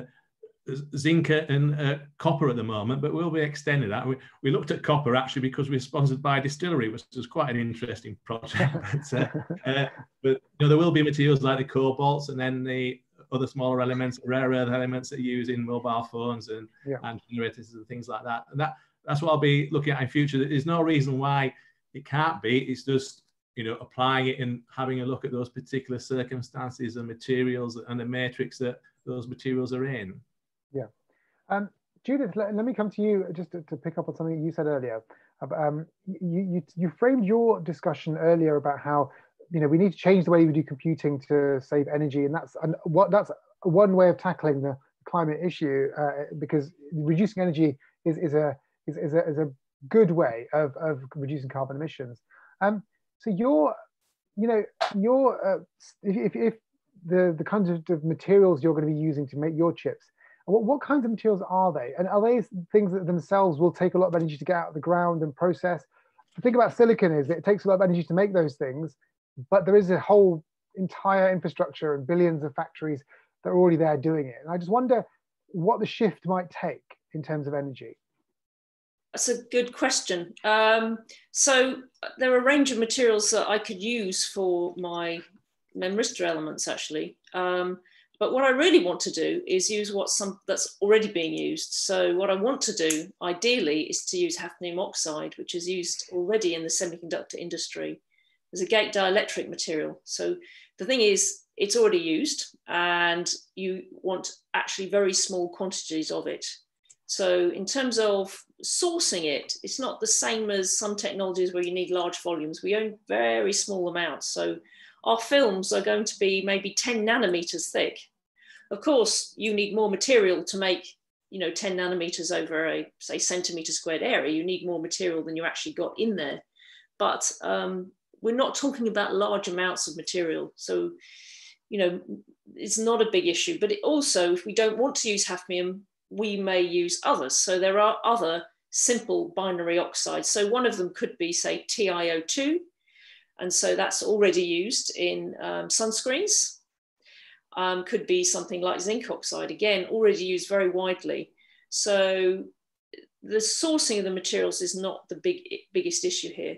zinc and uh, copper at the moment, but we'll be extending that. We, we looked at copper actually because we're sponsored by a distillery, which was quite an interesting project. but uh, uh, but you know, there will be materials like the cobalts and then the other smaller elements, rare earth elements that are used in mobile phones and, yeah. and generators and things like that. And that, that's what I'll be looking at in future. There's no reason why it can't be. It's just, you know, applying it and having a look at those particular circumstances and materials and the matrix that those materials are in. Yeah. Um, Judith, let, let me come to you just to, to pick up on something you said earlier. Um, you, you, you framed your discussion earlier about how you know, we need to change the way we do computing to save energy, and that's and what that's one way of tackling the climate issue. Uh, because reducing energy is is a is, is a is a good way of of reducing carbon emissions. Um, so your, you know, your uh, if if the the kinds of materials you're going to be using to make your chips, what what kinds of materials are they, and are they things that themselves will take a lot of energy to get out of the ground and process? The thing about silicon is it takes a lot of energy to make those things. But there is a whole entire infrastructure and billions of factories that are already there doing it. And I just wonder what the shift might take in terms of energy. That's a good question. Um, so there are a range of materials that I could use for my memristor elements, actually. Um, but what I really want to do is use what's some that's already being used. So what I want to do, ideally, is to use hafnium oxide, which is used already in the semiconductor industry. There's a gate dielectric material. So the thing is, it's already used and you want actually very small quantities of it. So in terms of sourcing it, it's not the same as some technologies where you need large volumes. We own very small amounts. So our films are going to be maybe ten nanometers thick. Of course, you need more material to make, you know, ten nanometers over a, say, centimeter squared area. You need more material than you actually got in there. But um, we're not talking about large amounts of material. So, you know, it's not a big issue, but it also, if we don't want to use hafnium, we may use others. So there are other simple binary oxides. So one of them could be, say, T i O two. And so that's already used in um, sunscreens. Um, could be something like zinc oxide, again, already used very widely. So the sourcing of the materials is not the big, biggest issue here.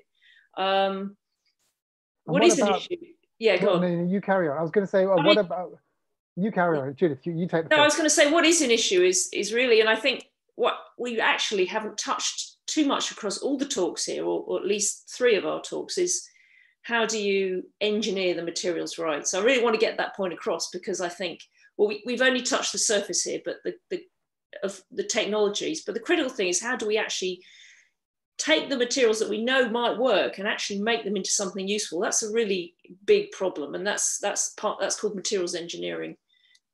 Um, What, what is about, an issue? Yeah, go on. No, no, you carry on. I was going to say, well, I mean, what about, you carry on, Judith, you, you take the No, first. I was going to say, what is an issue is, is really, and I think what we actually haven't touched too much across all the talks here, or, or at least three of our talks, is how do you engineer the materials right? So I really want to get that point across, because I think, well, we, we've only touched the surface here, but the, the, of the technologies, but the critical thing is how do we actually take the materials that we know might work and actually make them into something useful. That's a really big problem, and that's that's part that's called materials engineering,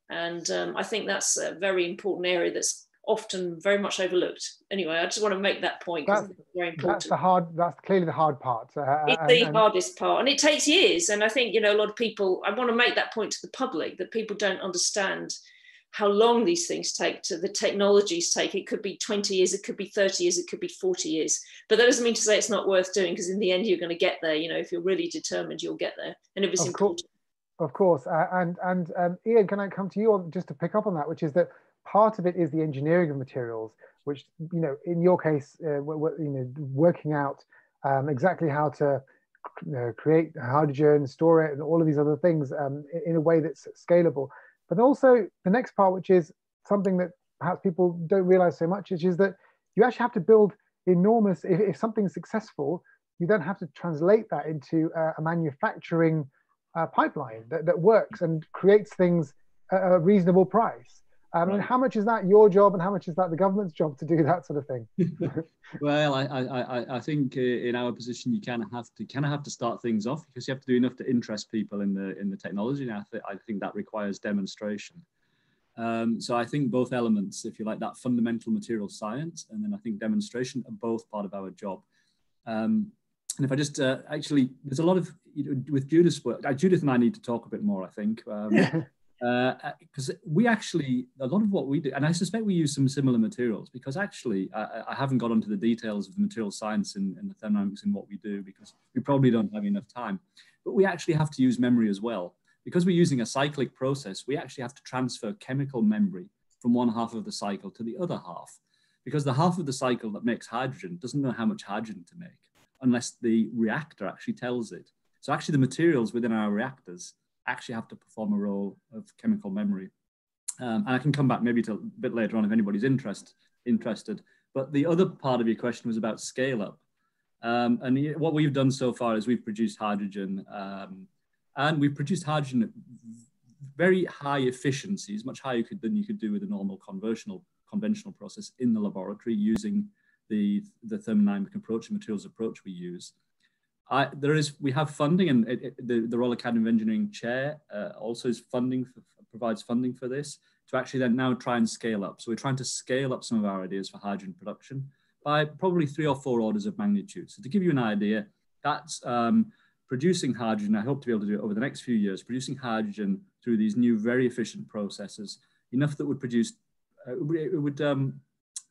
and um, I think that's a very important area that's often very much overlooked. Anyway, I just want to make that point because it's very important. That's the hard, that's clearly the hard part. Uh, it's and, the and hardest part, and it takes years. And I think, you know, a lot of people, I want to make that point to the public, that people don't understand how long these things take, to the technologies take. It could be twenty years, it could be thirty years, it could be forty years. But that doesn't mean to say it's not worth doing, because in the end, you're going to get there. You know, if you're really determined, you'll get there. And it was important. Of course. Uh, and and um, Ian, can I come to you on, just to pick up on that, which is that part of it is the engineering of materials, which, you know, in your case, uh, you know, working out um, exactly how to you know, create hydrogen, store it, and all of these other things um, in a way that's scalable. But also the next part, which is something that perhaps people don't realize so much, which is that you actually have to build enormous, if, if something's successful, you then have to translate that into uh, a manufacturing uh, pipeline that, that works and creates things at a reasonable price. Um, right. And how much is that your job and how much is that the government's job to do that sort of thing? Well, I, I, I think in our position, you kind of have to kind of have to start things off, because you have to do enough to interest people in the in the technology. And I, th I think that requires demonstration. Um, so I think both elements, if you like, that fundamental material science, and then I think demonstration, are both part of our job. Um, and if I just uh, actually, there's a lot of, you know, with Judith's work, uh, Judith and I need to talk a bit more, I think. Um, because uh, we actually, a lot of what we do, and I suspect we use some similar materials, because actually I, I haven't got onto the details of the material science and, and the thermodynamics and what we do, because we probably don't have enough time, but we actually have to use memory as well. Because we're using a cyclic process, we actually have to transfer chemical memory from one half of the cycle to the other half, because the half of the cycle that makes hydrogen doesn't know how much hydrogen to make unless the reactor actually tells it. So actually the materials within our reactors actually have to perform a role of chemical memory. Um, and I can come back maybe to a bit later on if anybody's interest, interested. But the other part of your question was about scale up. Um, and what we've done so far is we've produced hydrogen, um, and we've produced hydrogen at very high efficiencies, much higher you could, than you could do with a normal conventional, conventional process in the laboratory, using the, the thermodynamic approach, the materials approach we use. I, there is, we have funding, and it, it, the, the Royal Academy of Engineering chair uh, also is funding for, provides funding for this to actually then now try and scale up. So we're trying to scale up some of our ideas for hydrogen production by probably three or four orders of magnitude. So to give you an idea, that's um, producing hydrogen. I hope to be able to do it over the next few years, producing hydrogen through these new very efficient processes, enough that would produce, uh, it would um,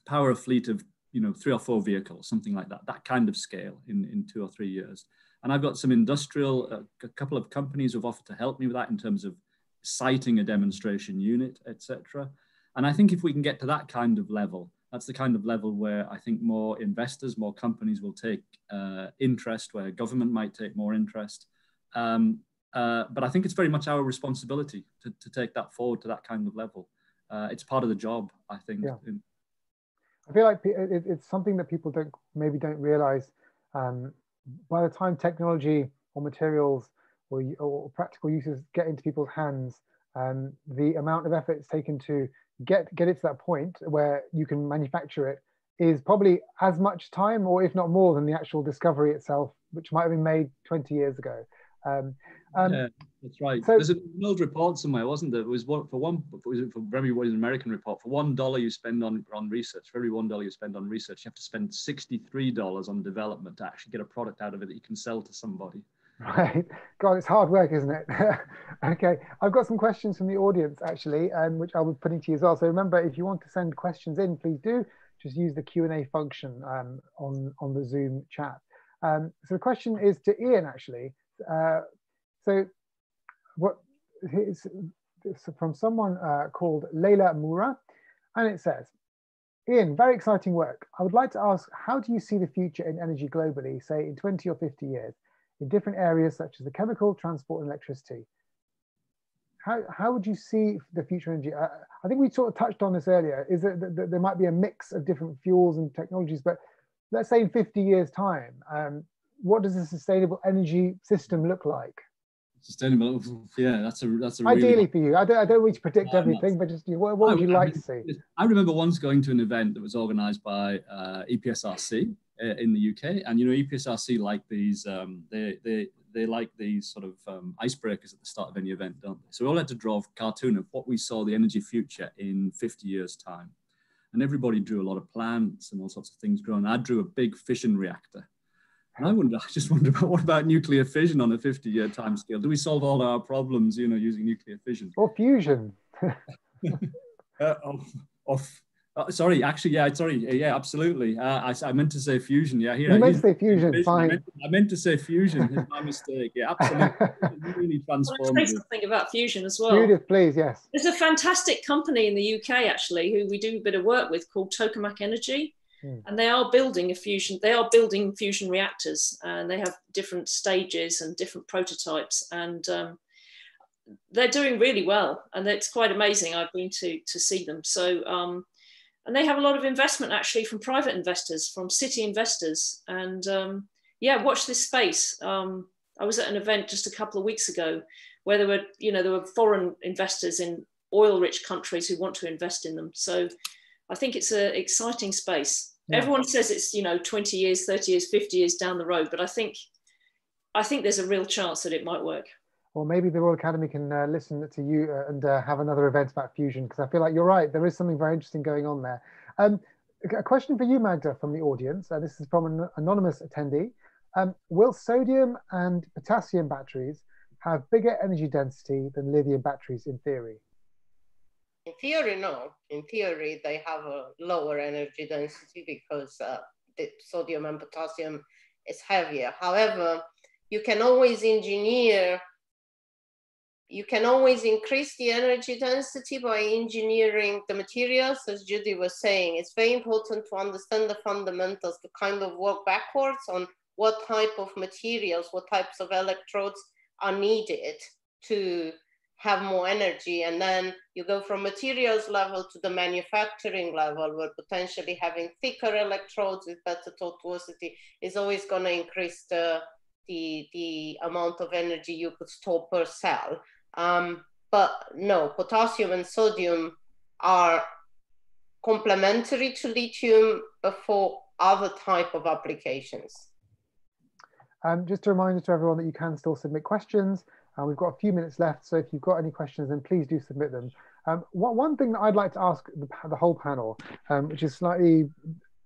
power a fleet of you know, three or four vehicles, something like that, that kind of scale in, in two or three years. And I've got some industrial, uh, a couple of companies who've offered to help me with that in terms of siting a demonstration unit, et cetera. And I think if we can get to that kind of level, that's the kind of level where I think more investors, more companies will take uh, interest, where government might take more interest. Um, uh, but I think it's very much our responsibility to, to take that forward to that kind of level. Uh, it's part of the job, I think. Yeah. In, I feel like it's something that people don't maybe don't realize. Um, by the time technology or materials or, or practical uses get into people's hands, um, the amount of effort it's taken to get get it to that point where you can manufacture it is probably as much time, or if not more, than the actual discovery itself, which might have been made twenty years ago. Um, um, yeah, that's right. So, there's an old report somewhere, wasn't there? It was one, for one, was it for very was an American report. For one dollar you spend on on research, for every one dollar you spend on research, you have to spend sixty-three dollars on development to actually get a product out of it that you can sell to somebody. Right, God, it's hard work, isn't it? Okay, I've got some questions from the audience actually, um, which I'll be putting to you as well. So remember, if you want to send questions in, please do. Just use the Q and A function um, on on the Zoom chat. Um, so the question is to Ian actually. Uh, so, what is from someone uh, called Leila Moura, and it says, "Ian, very exciting work. I would like to ask, how do you see the future in energy globally, say in twenty or fifty years, in different areas such as the chemical, transport, and electricity? How how would you see the future energy? Uh, I think we sort of touched on this earlier. Is that th th there might be a mix of different fuels and technologies, but let's say in fifty years' time." Um, What does a sustainable energy system look like? Sustainable, yeah, that's a that's a ideally really... for you. I don't I don't want to predict um, everything, but just what, what would you I, like I, to see? I remember once going to an event that was organised by uh, E P S R C uh, in the U K, and you know E P S R C like these um, they they they like these sort of um, icebreakers at the start of any event, don't they? So we all had to draw a cartoon of what we saw the energy future in fifty years' time. and everybody drew a lot of plants and all sorts of things growing. I drew a big fission reactor. And I wonder, I just wonder about what about nuclear fission on a fifty year time scale? Do we solve all our problems, you know, using nuclear fission? Or fusion. uh, of, of, uh, sorry, actually, yeah, sorry. Uh, yeah, absolutely. Uh, I, I meant to say fusion. Yeah, here. You I meant to say fusion, fission. fine. I meant, I meant to say fusion, it's my mistake. Yeah, absolutely. Really transformative. Let's say something about fusion as well. Judith, please, yes. There's a fantastic company in the U K, actually, who we do a bit of work with called Tokamak Energy. And they are building a fusion, they are building fusion reactors, and they have different stages and different prototypes, and um, they're doing really well. And it's quite amazing. I've been to, to see them. So, um, and they have a lot of investment actually from private investors, from city investors. And um, yeah, watch this space. Um, I was at an event just a couple of weeks ago where there were, you know, there were foreign investors in oil rich countries who want to invest in them. So I think it's an exciting space. Yeah. Everyone says it's, you know, twenty years, thirty years, fifty years down the road, but I think I think there's a real chance that it might work. Well, maybe the Royal Academy can uh, listen to you and uh, have another event about fusion, because I feel like you're right. There is something very interesting going on there. Um, a question for you, Magda, from the audience, and uh, this is from an anonymous attendee. Um, will sodium and potassium batteries have bigger energy density than lithium batteries in theory? In theory, no. In theory, they have a lower energy density because uh, the sodium and potassium is heavier. However, you can always engineer, you can always increase the energy density by engineering the materials, as Judy was saying. It's very important to understand the fundamentals, to kind of work backwards on what type of materials, what types of electrodes are needed to have more energy, and then you go from materials level to the manufacturing level, where potentially having thicker electrodes with better tortuosity is always going to increase the, the the amount of energy you could store per cell. Um, but no, potassium and sodium are complementary to lithium, but for other type of applications. Um, just a reminder to everyone that you can still submit questions. Uh, we've got a few minutes left, so if you've got any questions, then please do submit them. Um, what, one thing that I'd like to ask the, the whole panel, um, which is slightly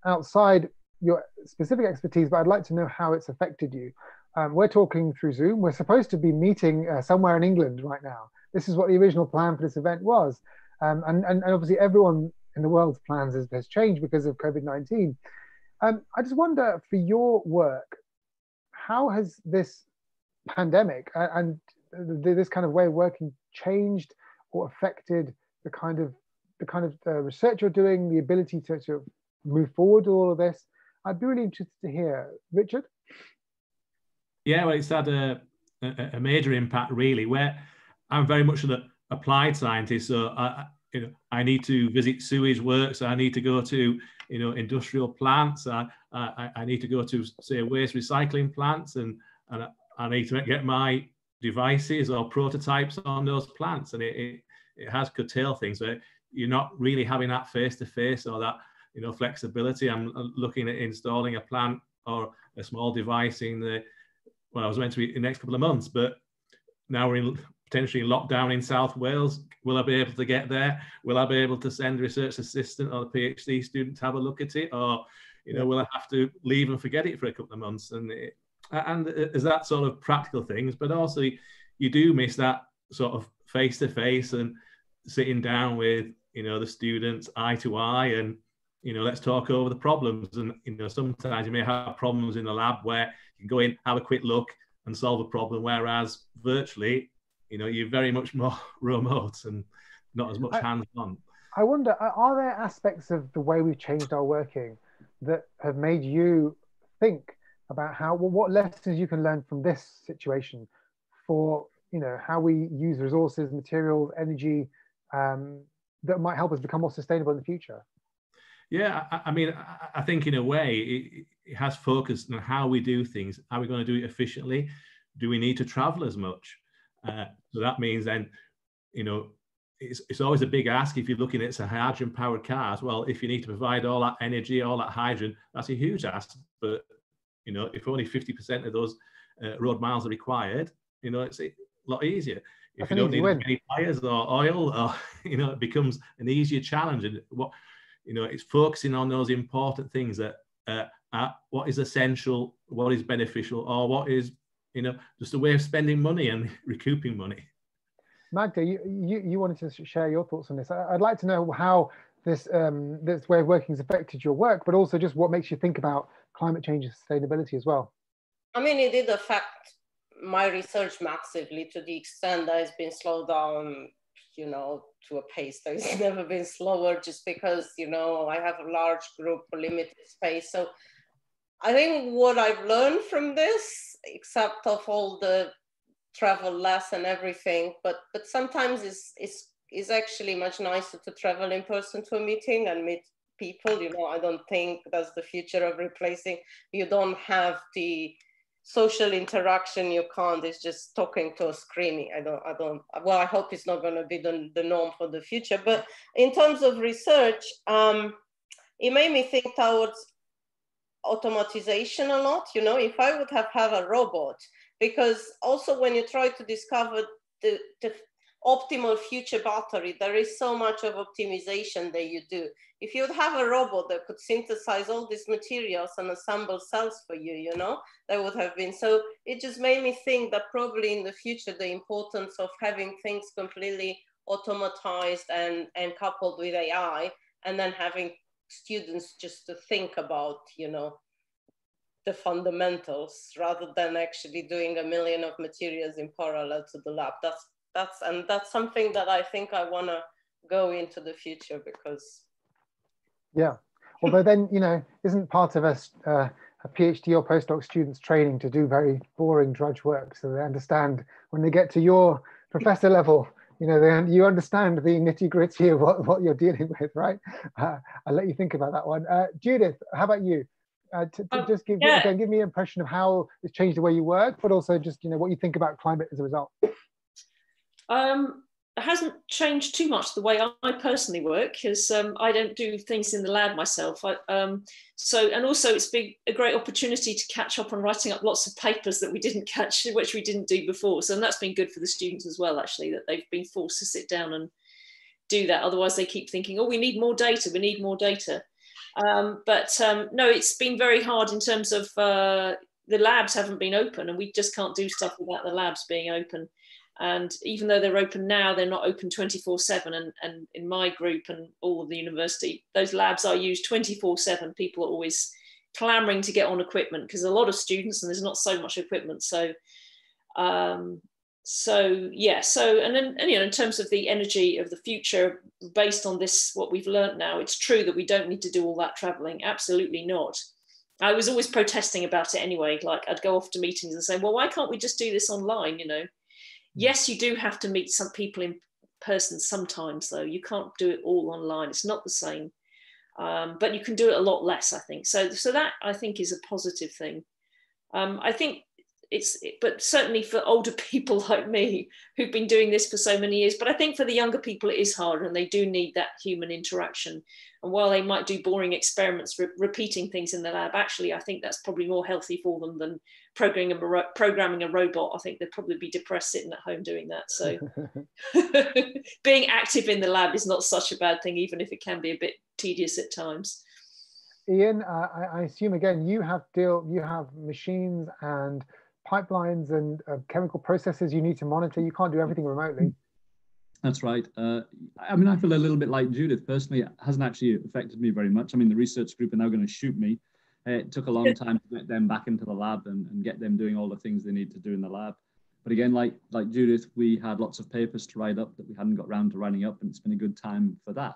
outside your specific expertise, but I'd like to know how it's affected you. Um, we're talking through Zoom. We're supposed to be meeting uh, somewhere in England right now. This is what the original plan for this event was. Um, and, and, and obviously everyone in the world's plans has, has changed because of COVID nineteen. Um, I just wonder, for your work, how has this pandemic uh, and this kind of way of working changed or affected the kind of the kind of uh, research you're doing, the ability to, to move forward with all of this? I'd be really interested to hear, Richard. Yeah, well, it's had a, a, a major impact, really. Where I'm very much an applied scientist, so I, you know, I need to visit sewage works. I need to go to, you know, industrial plants. I, I, I need to go to, say, waste recycling plants, and and I need to get my devices or prototypes on those plants, and it, it, it has curtailed things where you're not really having that face-to-face -face or that, you know, flexibility. I'm looking at installing a plant or a small device in the, well, I was meant to be in the next couple of months, but now we're in potentially lockdown in South Wales. Will I be able to get there? Will I be able to send a research assistant or a PhD student to have a look at it? Or, you know, will I have to leave and forget it for a couple of months? And it, And as that sort of practical things, but also you do miss that sort of face to face and sitting down with, you know, the students eye to eye, and, you know, let's talk over the problems. And, you know, sometimes you may have problems in the lab where you can go in, have a quick look and solve a problem, whereas virtually, you know, you're very much more remote and not as much I, hands on. I wonder, are there aspects of the way we've changed our working that have made you think about how, well, what lessons you can learn from this situation for, you know, how we use resources, materials, energy, um, that might help us become more sustainable in the future? Yeah, I, I mean, I, I think in a way it, it has focused on how we do things. Are we going to do it efficiently? Do we need to travel as much? Uh, so that means then, you know, it's, it's always a big ask if you're looking at hydrogen-powered cars. Well, if you need to provide all that energy, all that hydrogen, that's a huge ask, but you know, if only fifty percent of those uh, road miles are required, you know, it's a lot easier. If That's you don't need win. any tires or oil, or, you know, it becomes an easier challenge. And what, you know, it's focusing on those important things that uh, are what is essential, what is beneficial, or what is, you know, just a way of spending money and recouping money. Magda, you, you, you wanted to share your thoughts on this. I'd like to know how this, um, this way of working has affected your work, but also just what makes you think about climate change and sustainability as well. I mean, it did affect my research massively, to the extent that it's been slowed down, you know, to a pace that it's never been slower, just because, you know, I have a large group, limited space. So I think what I've learned from this, except of all the travel less and everything, but but sometimes it's, it's, it's actually much nicer to travel in person to a meeting and meet people. You know, I don't think that's the future of replacing. You don't have the social interaction, you can't, it's just talking to a screen. I don't, I don't, well, I hope it's not going to be the, the norm for the future. But in terms of research, um, it made me think towards automatization a lot. You know, if I would have had a robot, because also when you try to discover the, the optimal future battery, there is so much of optimization that you do. If you would have a robot that could synthesize all these materials and assemble cells for you, you know, that would have been. So it just made me think that probably in the future, the importance of having things completely automatized and, and coupled with A I, and then having students just to think about, you know, the fundamentals rather than actually doing a million of materials in parallel to the lab. That's That's, and that's something that I think I want to go into the future, because. Yeah, although then, you know, isn't part of us, uh, a PhD or postdoc students training to do very boring drudge work, so they understand when they get to your professor level, you know, they, you understand the nitty gritty of what, what you're dealing with, right? Uh, I'll let you think about that one. Uh, Judith, how about you? Uh, to, to um, just give, yeah. again, give me an impression of how it's changed the way you work, but also just, you know, what you think about climate as a result. Um, it hasn't changed too much the way I personally work, because um, I don't do things in the lab myself. I, um, so, and also it's been a great opportunity to catch up on writing up lots of papers that we didn't catch, which we didn't do before. So, and that's been good for the students as well, actually, that they've been forced to sit down and do that. Otherwise they keep thinking, oh, we need more data, we need more data. Um, but um, no, it's been very hard in terms of uh, the labs haven't been open, and we just can't do stuff without the labs being open. And even though they're open now, they're not open twenty-four seven. And, and in my group and all of the university, those labs are used twenty-four seven. People are always clamoring to get on equipment because a lot of students and there's not so much equipment. So, um, so yeah, so, and then, and, you know, in terms of the energy of the future, based on this, what we've learned now, it's true that we don't need to do all that traveling. Absolutely not. I was always protesting about it anyway. Like, I'd go off to meetings and say, well, why can't we just do this online, you know? Yes, you do have to meet some people in person sometimes, though. You can't do it all online. It's not the same, um, but you can do it a lot less, I think. So, so that, I think, is a positive thing. Um, I think it's, but certainly for older people like me who've been doing this for so many years, but I think for the younger people, it is harder, and they do need that human interaction. And while they might do boring experiments, re repeating things in the lab, actually, I think that's probably more healthy for them than programming a, ro programming a robot. I think they'd probably be depressed sitting at home doing that. So being active in the lab is not such a bad thing, even if it can be a bit tedious at times. Ian, uh, I, I assume, again, you have, deal, you have machines and pipelines and uh, chemical processes you need to monitor. You can't do everything remotely. That's right. Uh, I mean, I feel a little bit like Judith. Personally, it hasn't actually affected me very much. I mean, the research group are now going to shoot me. Uh, it took a long time to get them back into the lab and, and get them doing all the things they need to do in the lab. But again, like, like Judith, we had lots of papers to write up that we hadn't got round to writing up, and it's been a good time for that.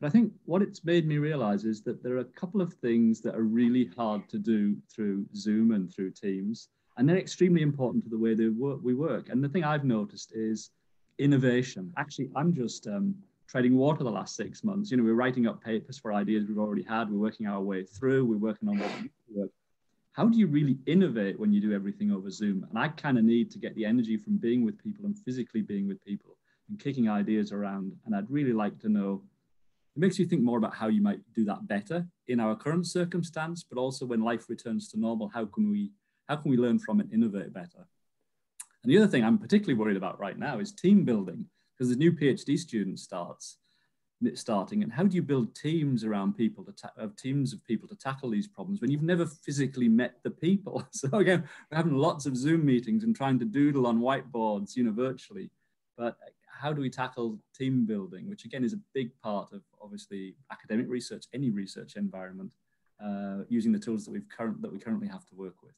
But I think what it's made me realise is that there are a couple of things that are really hard to do through Zoom and through Teams, and they're extremely important to the way they work, we work. And the thing I've noticed is innovation. Actually, I'm just um, treading water the last six months. You know, we're writing up papers for ideas we've already had. We're working our way through. We're working on what we work. How do you really innovate when you do everything over Zoom? And I kind of need to get the energy from being with people and physically being with people and kicking ideas around. And I'd really like to know, it makes you think more about how you might do that better in our current circumstance, but also when life returns to normal, how can we, how can we learn from it and innovate better? And the other thing I'm particularly worried about right now is team building, because the new PhD student starts. starting, and how do you build teams around people to ta- of teams of people to tackle these problems when you've never physically met the people? So again, we're having lots of Zoom meetings and trying to doodle on whiteboards, you know, virtually. But how do we tackle team building, which again is a big part of obviously academic research, any research environment, uh, using the tools that we've current that we currently have to work with.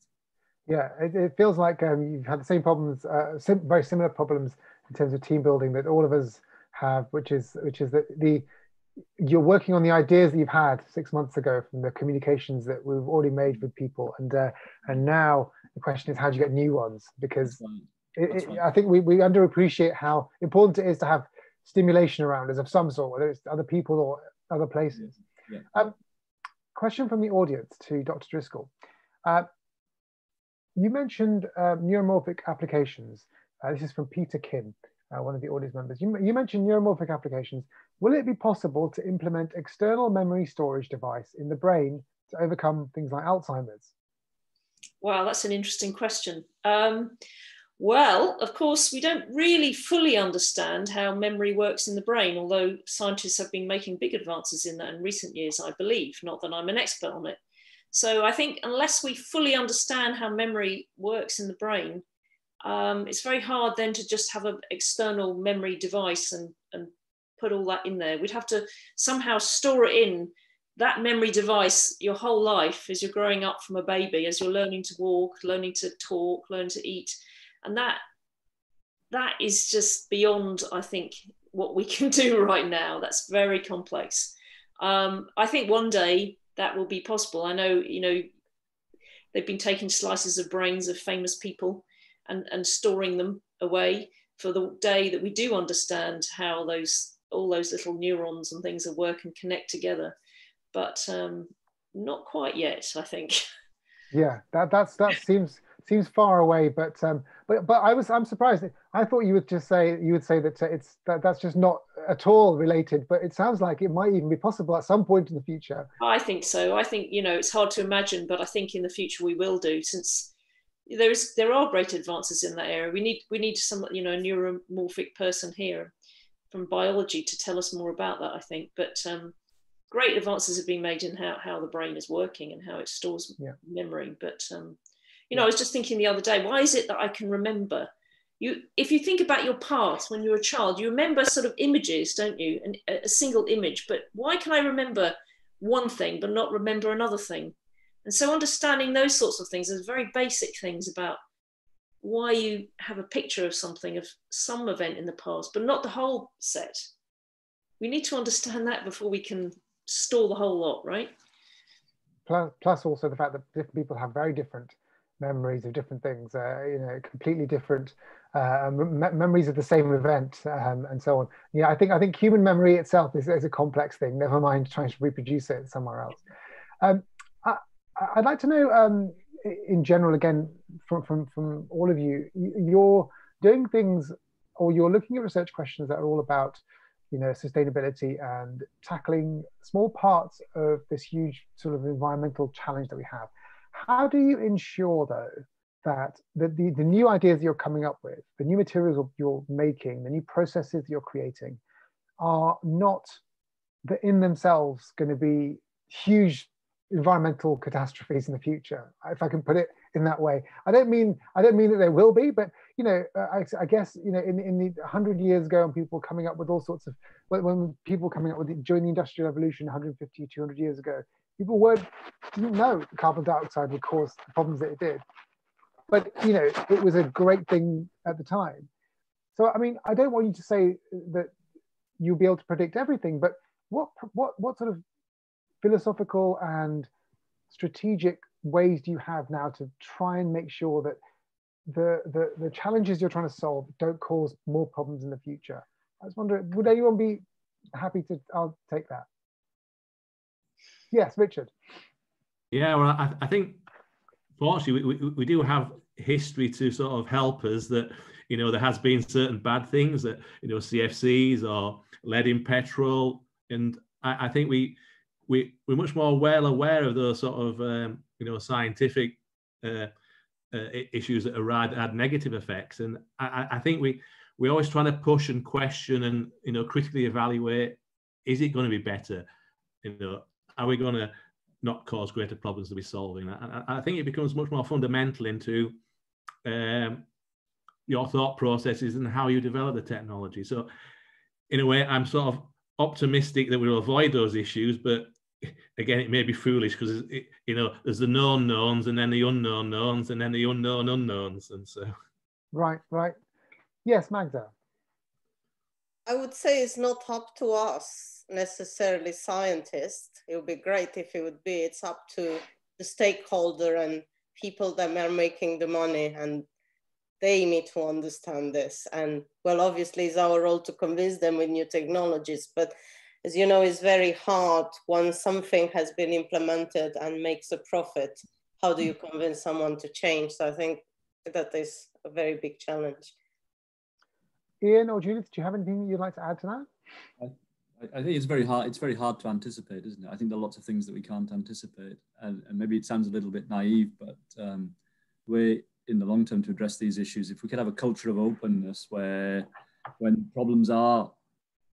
Yeah, it, it feels like um, you've had the same problems, uh, sim- very similar problems in terms of team building that all of us have, which is which is that the you're working on the ideas that you've had six months ago from the communications that we've already made with people, and uh, and now the question is, how do you get new ones? Because right. it, it, I think we, we underappreciate how important it is to have stimulation around us of some sort, whether it's other people or other places. Yeah. Yeah. Um, question from the audience to Doctor Driscoll. Uh, you mentioned uh, neuromorphic applications. Uh, this is from Peter Kim. Uh, one of the audience members. You, you mentioned neuromorphic applications. Will it be possible to implement external memory storage device in the brain to overcome things like Alzheimer's? Wow, that's an interesting question. Um, well, of course, we don't really fully understand how memory works in the brain, although scientists have been making big advances in that in recent years, I believe, not that I'm an expert on it. So I think unless we fully understand how memory works in the brain, Um, it's very hard then to just have an external memory device and, and put all that in there. We'd have to somehow store it in that memory device your whole life as you're growing up from a baby, as you're learning to walk, learning to talk, learn to eat. And that that is just beyond, I think, what we can do right now. That's very complex. Um, I think one day that will be possible. I know, you know, they've been taking slices of brains of famous people And, and storing them away for the day that we do understand how those all those little neurons and things that work and connect together, but um, not quite yet, I think. Yeah, that that's that seems seems far away, but um, but but I was I'm surprised. I thought you would just say you would say that it's that that's just not at all related, but it sounds like it might even be possible at some point in the future. I think so. I think you know it's hard to imagine, but I think in the future we will do since. There is, there are great advances in that area. We need, we need some, you know, a neuromorphic person here from biology to tell us more about that, I think. But um, great advances have been made in how, how the brain is working and how it stores yeah. memory. But, um, you know, I was just thinking the other day, why is it that I can remember? You, if you think about your past when you were a child, you remember sort of images, don't you? And a single image. But why can I remember one thing but not remember another thing? And so understanding those sorts of things, there's very basic things about why you have a picture of something, of some event in the past, but not the whole set. We need to understand that before we can store the whole lot, right? Plus, plus also the fact that different people have very different memories of different things, uh, you know, completely different uh, me- memories of the same event um, and so on. Yeah, I think I think human memory itself is, is a complex thing, never mind trying to reproduce it somewhere else. Um, I'd like to know, um, in general, again, from, from, from all of you, you're doing things or you're looking at research questions that are all about, you know, sustainability and tackling small parts of this huge sort of environmental challenge that we have. How do you ensure, though, that the, the, the new ideas you're coming up with, the new materials you're making, the new processes you're creating are not in themselves going to be huge environmental catastrophes in the future, if I can put it in that way? I don't mean I don't mean that there will be, but you know, uh, I, I guess you know, in in the hundred years ago, and people coming up with all sorts of when, when people coming up with the, during the Industrial Revolution, one hundred fifty, two hundred years ago, people weren't didn't know carbon dioxide would cause the problems that it did, but you know, it was a great thing at the time. So I mean, I don't want you to say that you'll be able to predict everything, but what what what sort of philosophical and strategic ways do you have now to try and make sure that the, the the challenges you're trying to solve don't cause more problems in the future? I was wondering, would anyone be happy to, I'll take that. Yes, Richard. Yeah, well, I, I think, fortunately, we, we, we do have history to sort of help us that, you know, there has been certain bad things that, you know, C F Cs or lead in petrol. And I, I think we, We, we're much more well aware of those sort of, um, you know, scientific uh, uh, issues that had, had negative effects. And I, I think we, we're always trying to push and question and, you know, critically evaluate Is it going to be better? You know, are we going to not cause greater problems to be solving? And I think it becomes much more fundamental into um, your thought processes and how you develop the technology. So in a way, I'm sort of optimistic that we'll avoid those issues, but again, it may be foolish because, you know, there's the known knowns and then the unknown knowns and then the unknown unknowns. And so. Right, right. Yes, Magda. I would say it's not up to us necessarily scientists. It would be great if it would be. It's up to the stakeholder and people that are making the money, and they need to understand this. And well, obviously it's our role to convince them with new technologies, but as you know, it's very hard once something has been implemented and makes a profit. How do you convince someone to change? So I think that is a very big challenge. Ian or Judith, do you have anything you'd like to add to that? I, I think it's very hard. It's very hard to anticipate, isn't it? I think there are lots of things that we can't anticipate, and, and maybe it sounds a little bit naive, but um, we're in the long term to address these issues. If we could have a culture of openness where, when problems are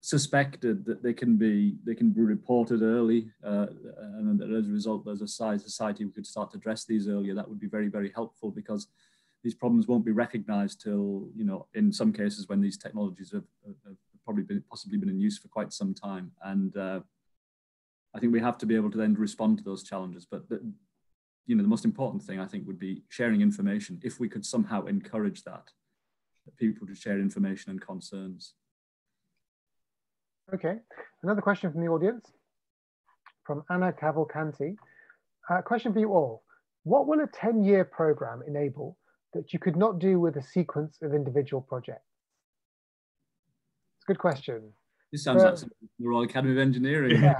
suspected, that they can be they can be reported early, uh, and that as a result, there's a society we could start to address these earlier. That would be very, very helpful, because these problems won't be recognised till, you know, in some cases when these technologies have, have probably been possibly been in use for quite some time. And uh, I think we have to be able to then respond to those challenges. But the, you know, the most important thing I think would be sharing information. If we could somehow encourage that, that people to share information and concerns. Okay, another question from the audience, from Anna Cavalcanti. Uh, question for you all: what will a ten-year program enable that you could not do with a sequence of individual projects? It's a good question. This sounds um, like the Royal Academy of Engineering. Yeah.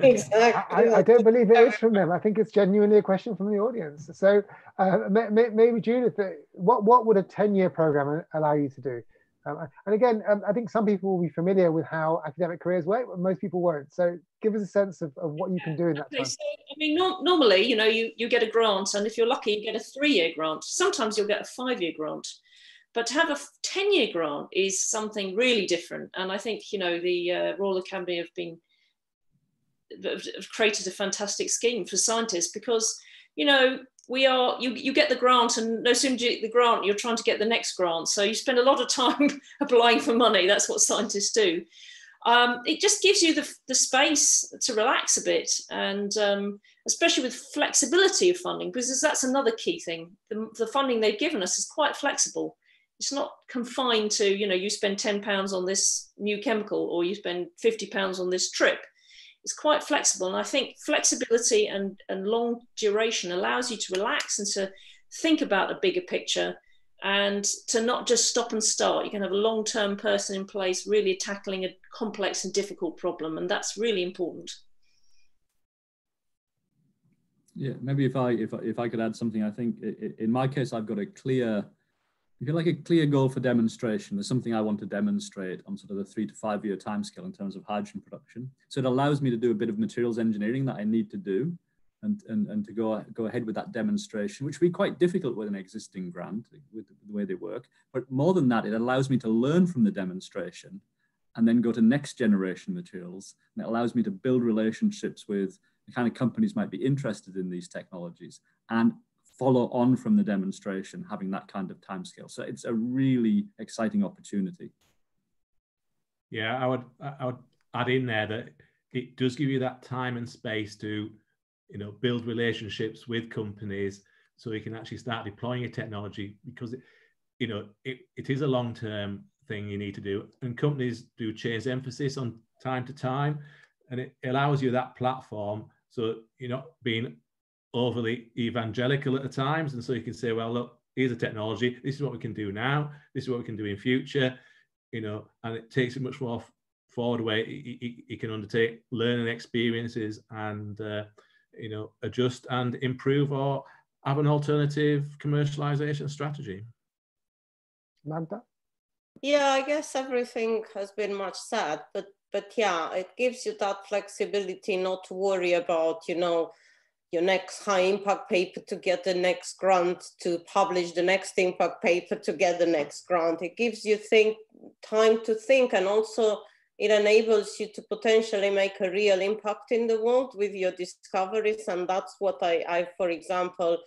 Exactly. I, I don't believe it is from them. I think it's genuinely a question from the audience. So uh, maybe Judith, what, what would a ten-year program allow you to do? Um, and again, um, I think some people will be familiar with how academic careers work, but most people won't. So give us a sense of, of what you can do in that okay, time. So, I mean, no, normally, you know, you, you get a grant, and if you're lucky, you get a three-year grant. Sometimes you'll get a five-year grant. But to have a ten-year grant is something really different. And I think, you know, the uh, Royal Academy have been have created a fantastic scheme for scientists, because, you know, we are, you, you get the grant, and no sooner you get the grant, you're trying to get the next grant. So you spend a lot of time applying for money. That's what scientists do. Um, it just gives you the, the space to relax a bit, and um, especially with flexibility of funding, because that's another key thing. The, the funding they've given us is quite flexible. It's not confined to, you know, you spend ten pounds on this new chemical or you spend fifty pounds on this trip. It's quite flexible, and I think flexibility and, and long duration allows you to relax and to think about a bigger picture and to not just stop and start. You can have a long-term person in place really tackling a complex and difficult problem, and that's really important. Yeah, maybe if I, if I, if I could add something, I think in my case, I've got a clear, if you like, a clear goal for demonstration. There's something I want to demonstrate on sort of the three to five year timescale in terms of hydrogen production. So it allows me to do a bit of materials engineering that I need to do and, and, and to go, go ahead with that demonstration, which would be quite difficult with an existing grant with the way they work. But more than that, it allows me to learn from the demonstration and then go to next generation materials. And it allows me to build relationships with the kind of companies might be interested in these technologies and follow on from the demonstration, having that kind of timescale. So it's a really exciting opportunity. Yeah, I would, I would add in there that it does give you that time and space to, you know, build relationships with companies so you can actually start deploying your technology, because, it, you know, it, it is a long-term thing you need to do. And companies do change emphasis on time to time, and it allows you that platform so you're not being overly evangelical at times, and so you can say, well, look, here's a technology, this is what we can do now, this is what we can do in future, you know, and it takes a much more forward way. You can undertake learning experiences and uh, you know, adjust and improve or have an alternative commercialization strategy. Magda? Yeah, I guess everything has been much said, but but yeah, it gives you that flexibility not to worry about, you know, your next high impact paper to get the next grant, to publish the next impact paper to get the next grant. It gives you think, time to think, and also It enables you to potentially make a real impact in the world with your discoveries. And that's what I, I for example,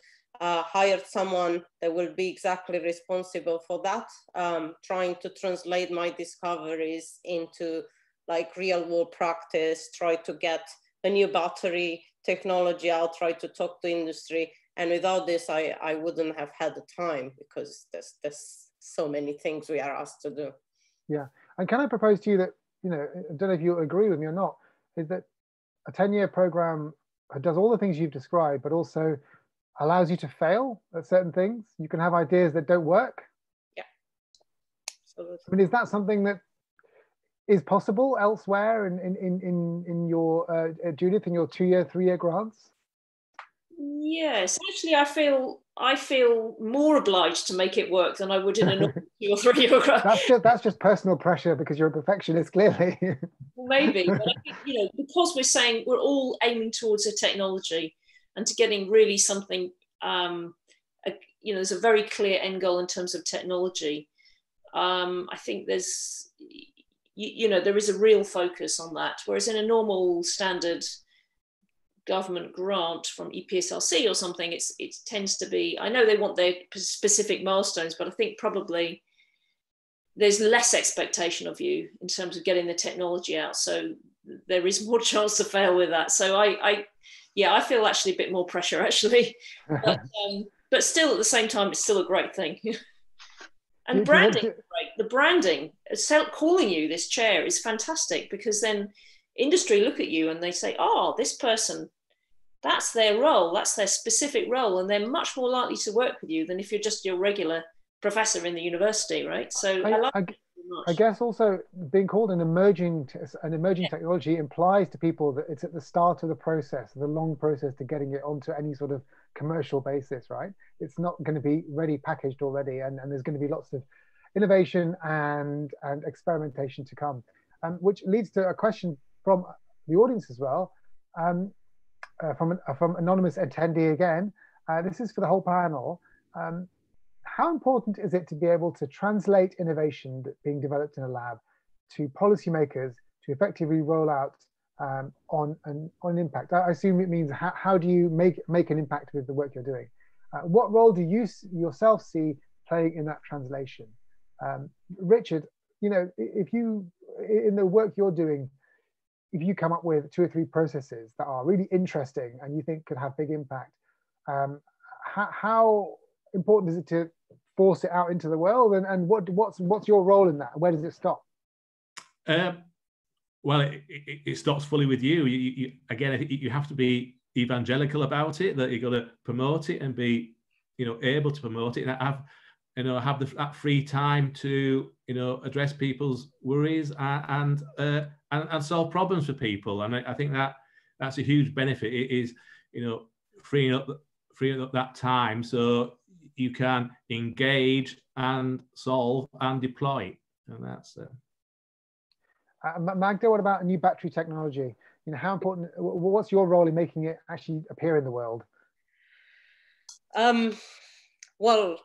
uh, hired someone that will be exactly responsible for that, um, trying to translate my discoveries into like real world practice, try to get a new battery technology out, try to talk to industry. And without this, I, I wouldn't have had the time because there's, there's so many things we are asked to do. Yeah, and can I propose to you that, you know, I don't know if you agree with me or not, is that a ten-year program does all the things you've described, but also allows you to fail at certain things. You can have ideas that don't work. Yeah, absolutely. I mean, is that something that is possible elsewhere in in in in, in your uh, Judith, in your two-year, three-year grants? Yes, actually, I feel I feel more obliged to make it work than I would in a two or three-year grant. That's just, that's just personal pressure because you're a perfectionist, clearly. Well, maybe, but I think, you know, because we're saying we're all aiming towards a technology and to getting really something. Um, a, you know, there's a very clear end goal in terms of technology. Um, I think there's, you, you know, there is a real focus on that, whereas in a normal standard government grant from E P S R C or something, it's it tends to be, I know they want their specific milestones, but I think probably there's less expectation of you in terms of getting the technology out. So there is more chance to fail with that. So I, I yeah, I feel actually a bit more pressure actually, but, um, but still at the same time, it's still a great thing. And branding, right? The branding, calling you this chair is fantastic because then industry look at you and they say, oh, this person, that's their role, that's their specific role, and they're much more likely to work with you than if you're just your regular professor in the university, right? So I, I, like I, I guess also being called an emerging an emerging yeah. technology implies to people that it's at the start of the process, the long process to getting it onto any sort of commercial basis, right? It's not going to be ready packaged already, and, and there's going to be lots of innovation and, and experimentation to come, um, which leads to a question from the audience as well, um, uh, from, uh, from anonymous attendee again. Uh, this is for the whole panel. Um, how important is it to be able to translate innovation that's being developed in a lab to policymakers to effectively roll out um, on, an, on an impact? I assume it means how, how do you make, make an impact with the work you're doing? Uh, what role do you yourself see playing in that translation? Um, Richard, you know, if you, in the work you're doing, if you come up with two or three processes that are really interesting and you think could have big impact, um, how, how important is it to force it out into the world? And, and what, what's, what's your role in that? Where does it stop? Um, well, it, it, it stops fully with you. You, you, you. Again, you have to be evangelical about it, that you've got to promote it and be, you know, able to promote it and have, you know, have the, that free time to, you know, address people's worries and, and uh, And, and solve problems for people, and I, I think that that's a huge benefit. It is, you know, freeing up freeing up that time so you can engage and solve and deploy, and that's. Uh... Uh, Magda, what about new battery technology? You know, how important? What's your role in making it actually appear in the world? Um, well,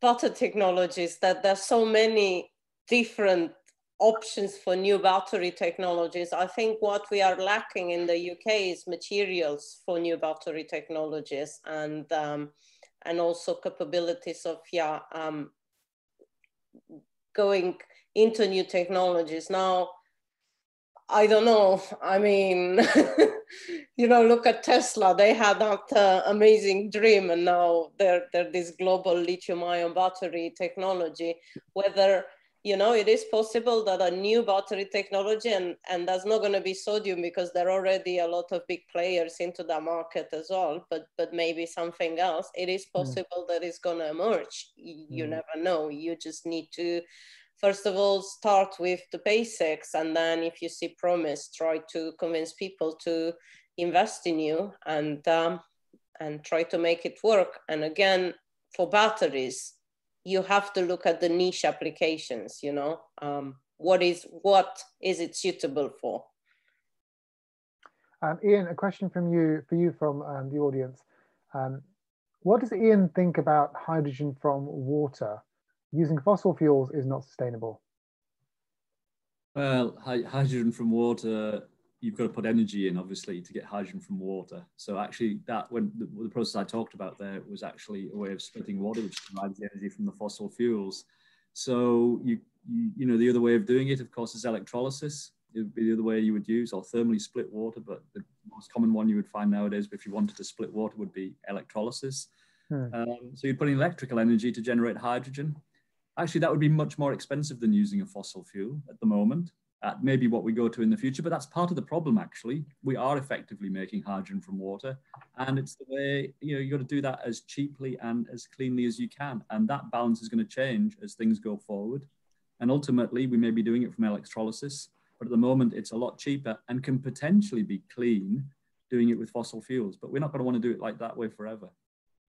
battery technologies. That there's so many different options for new battery technologies. I think what we are lacking in the U K is materials for new battery technologies, and um, and also capabilities of yeah um, going into new technologies. Now, I don't know. I mean, you know, look at Tesla. They had that uh, amazing dream, and now they're they're this global lithium-ion battery technology. Whether you know, it is possible that a new battery technology, and, and that's not going to be sodium because there are already a lot of big players into the market as well, but, but maybe something else. It is possible mm. that it's going to emerge. You mm. never know. You just need to, first of all, start with the basics. And then if you see promise, try to convince people to invest in you and, um, and try to make it work. And again, for batteries, you have to look at the niche applications, you know, um, what is what is it suitable for? Um, Ian, a question from you, for you from um, the audience. Um, what does Ian think about hydrogen from water? Using fossil fuels is not sustainable. Well, hydrogen from water, you've got to put energy in, obviously, to get hydrogen from water. So actually that, when the, the process I talked about there was actually a way of splitting water, which provides the energy from the fossil fuels. So, you, you, you know, the other way of doing it, of course, is electrolysis. It would be the other way you would use, or thermally split water, but the most common one you would find nowadays, if you wanted to split water, would be electrolysis. Hmm. Um, so you'd put in electrical energy to generate hydrogen. Actually, that would be much more expensive than using a fossil fuel at the moment. At maybe what we go to in the future, but that's part of the problem, actually. We are effectively making hydrogen from water, and it's the way, you know, you've got to do that as cheaply and as cleanly as you can, and that balance is going to change as things go forward. And ultimately, we may be doing it from electrolysis, but at the moment, it's a lot cheaper and can potentially be clean doing it with fossil fuels, but we're not going to want to do it like that way forever.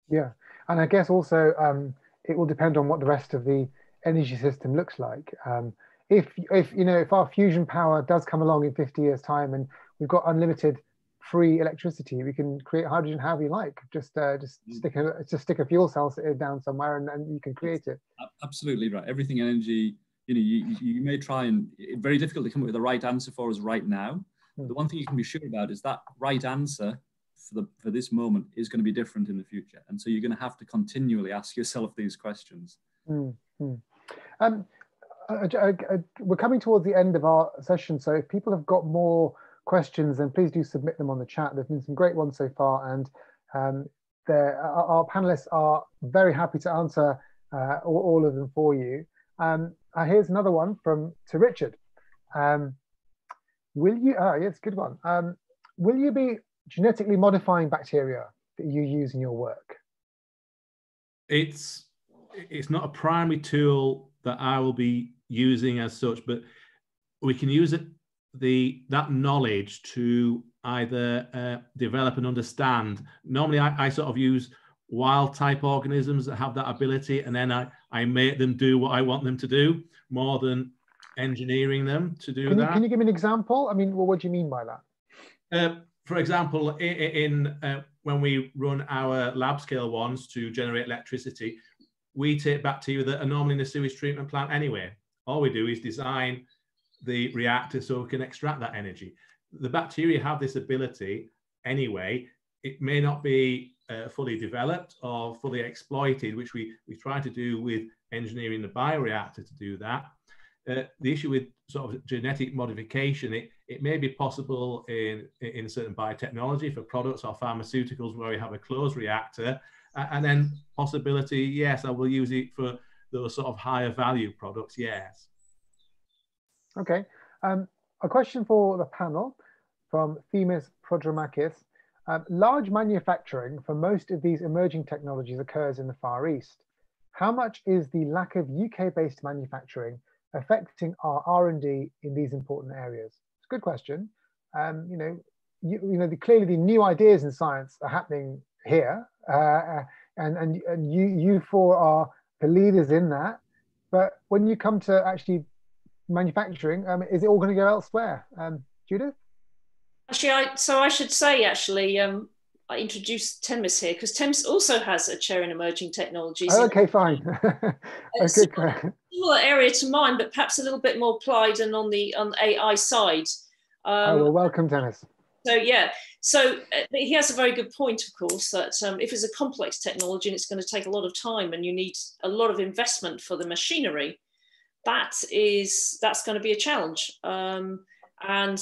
Yeah, and I guess also um, it will depend on what the rest of the energy system looks like. Um, If, if, you know, if our fusion power does come along in fifty years time and we've got unlimited free electricity, we can create hydrogen however you like. Just, uh, just, mm. stick, a, just stick a fuel cell down somewhere and, and you can create it. Absolutely right. Everything energy, you know, you, you may try and, it's very difficult to come up with the right answer for us right now. Mm. The one thing you can be sure about is that right answer for, the, for this moment is going to be different in the future. And so you're going to have to continually ask yourself these questions. Mm. Mm. Um, We're coming towards the end of our session, so if people have got more questions, then please do submit them on the chat. There's been some great ones so far, and um, our, our panelists are very happy to answer uh, all, all of them for you. Um, uh, here's another one from to Richard. Um, will you? Oh, yes, good one. Um, will you be genetically modifying bacteria that you use in your work? It's it's not a primary tool that I will be using as such, but we can use it, the that knowledge to either uh, develop and understand. Normally I, I sort of use wild type organisms that have that ability, and then I, I make them do what I want them to do more than engineering them to do can that. You, can you give me an example? I mean, well, what do you mean by that? Uh, for example, in, in uh, when we run our lab scale ones to generate electricity, we take bacteria that are normally in a sewage treatment plant anyway. All we do is design the reactor so we can extract that energy. The bacteria have this ability anyway. It may not be uh, fully developed or fully exploited, which we, we try to do with engineering the bioreactor to do that. Uh, the issue with sort of genetic modification, it, it may be possible in, in certain biotechnology for products or pharmaceuticals where we have a closed reactor. And then possibility, yes, I will use it for those sort of higher value products, yes. Okay, um, a question for the panel from Themis Prodromakis. Um, large manufacturing for most of these emerging technologies occurs in the Far East. How much is the lack of U K-based manufacturing affecting our R and D in these important areas? It's a good question. Um, you know, you, you know the, clearly the new ideas in science are happening here, uh, and, and and you you four are the leaders in that, but when you come to actually manufacturing, um, is it all going to go elsewhere? um, Judith? Actually, I, so I should say actually um, I introduced Themis here because Themis also has a chair in emerging technologies. Oh, okay, fine. It's a similar, similar area to mine, but perhaps a little bit more applied and on the on the A I side. Um, oh, well, welcome, Themis. So yeah, so uh, he has a very good point, of course, that um, if it's a complex technology and it's going to take a lot of time and you need a lot of investment for the machinery, that is, that's going to be a challenge. Um, and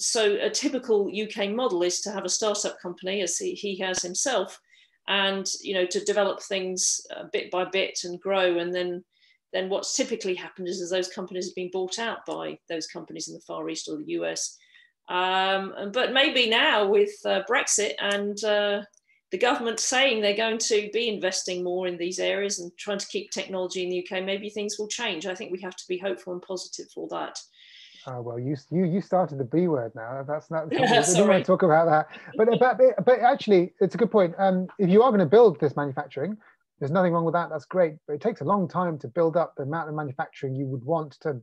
so a typical U K model is to have a startup company, as he, he has himself, and, you know, to develop things uh, bit by bit and grow. And then, then what's typically happened is, is those companies have been bought out by those companies in the Far East or the U S. Um, but maybe now with uh, Brexit and uh, the government saying they're going to be investing more in these areas and trying to keep technology in the U K, maybe things will change. I think we have to be hopeful and positive for that. Oh, well, you you, you started the B word now. That's not, yeah, we don't want to talk about that. But, but, but actually, it's a good point. Um, if you are going to build this manufacturing, there's nothing wrong with that. That's great. But it takes a long time to build up the amount of manufacturing you would want to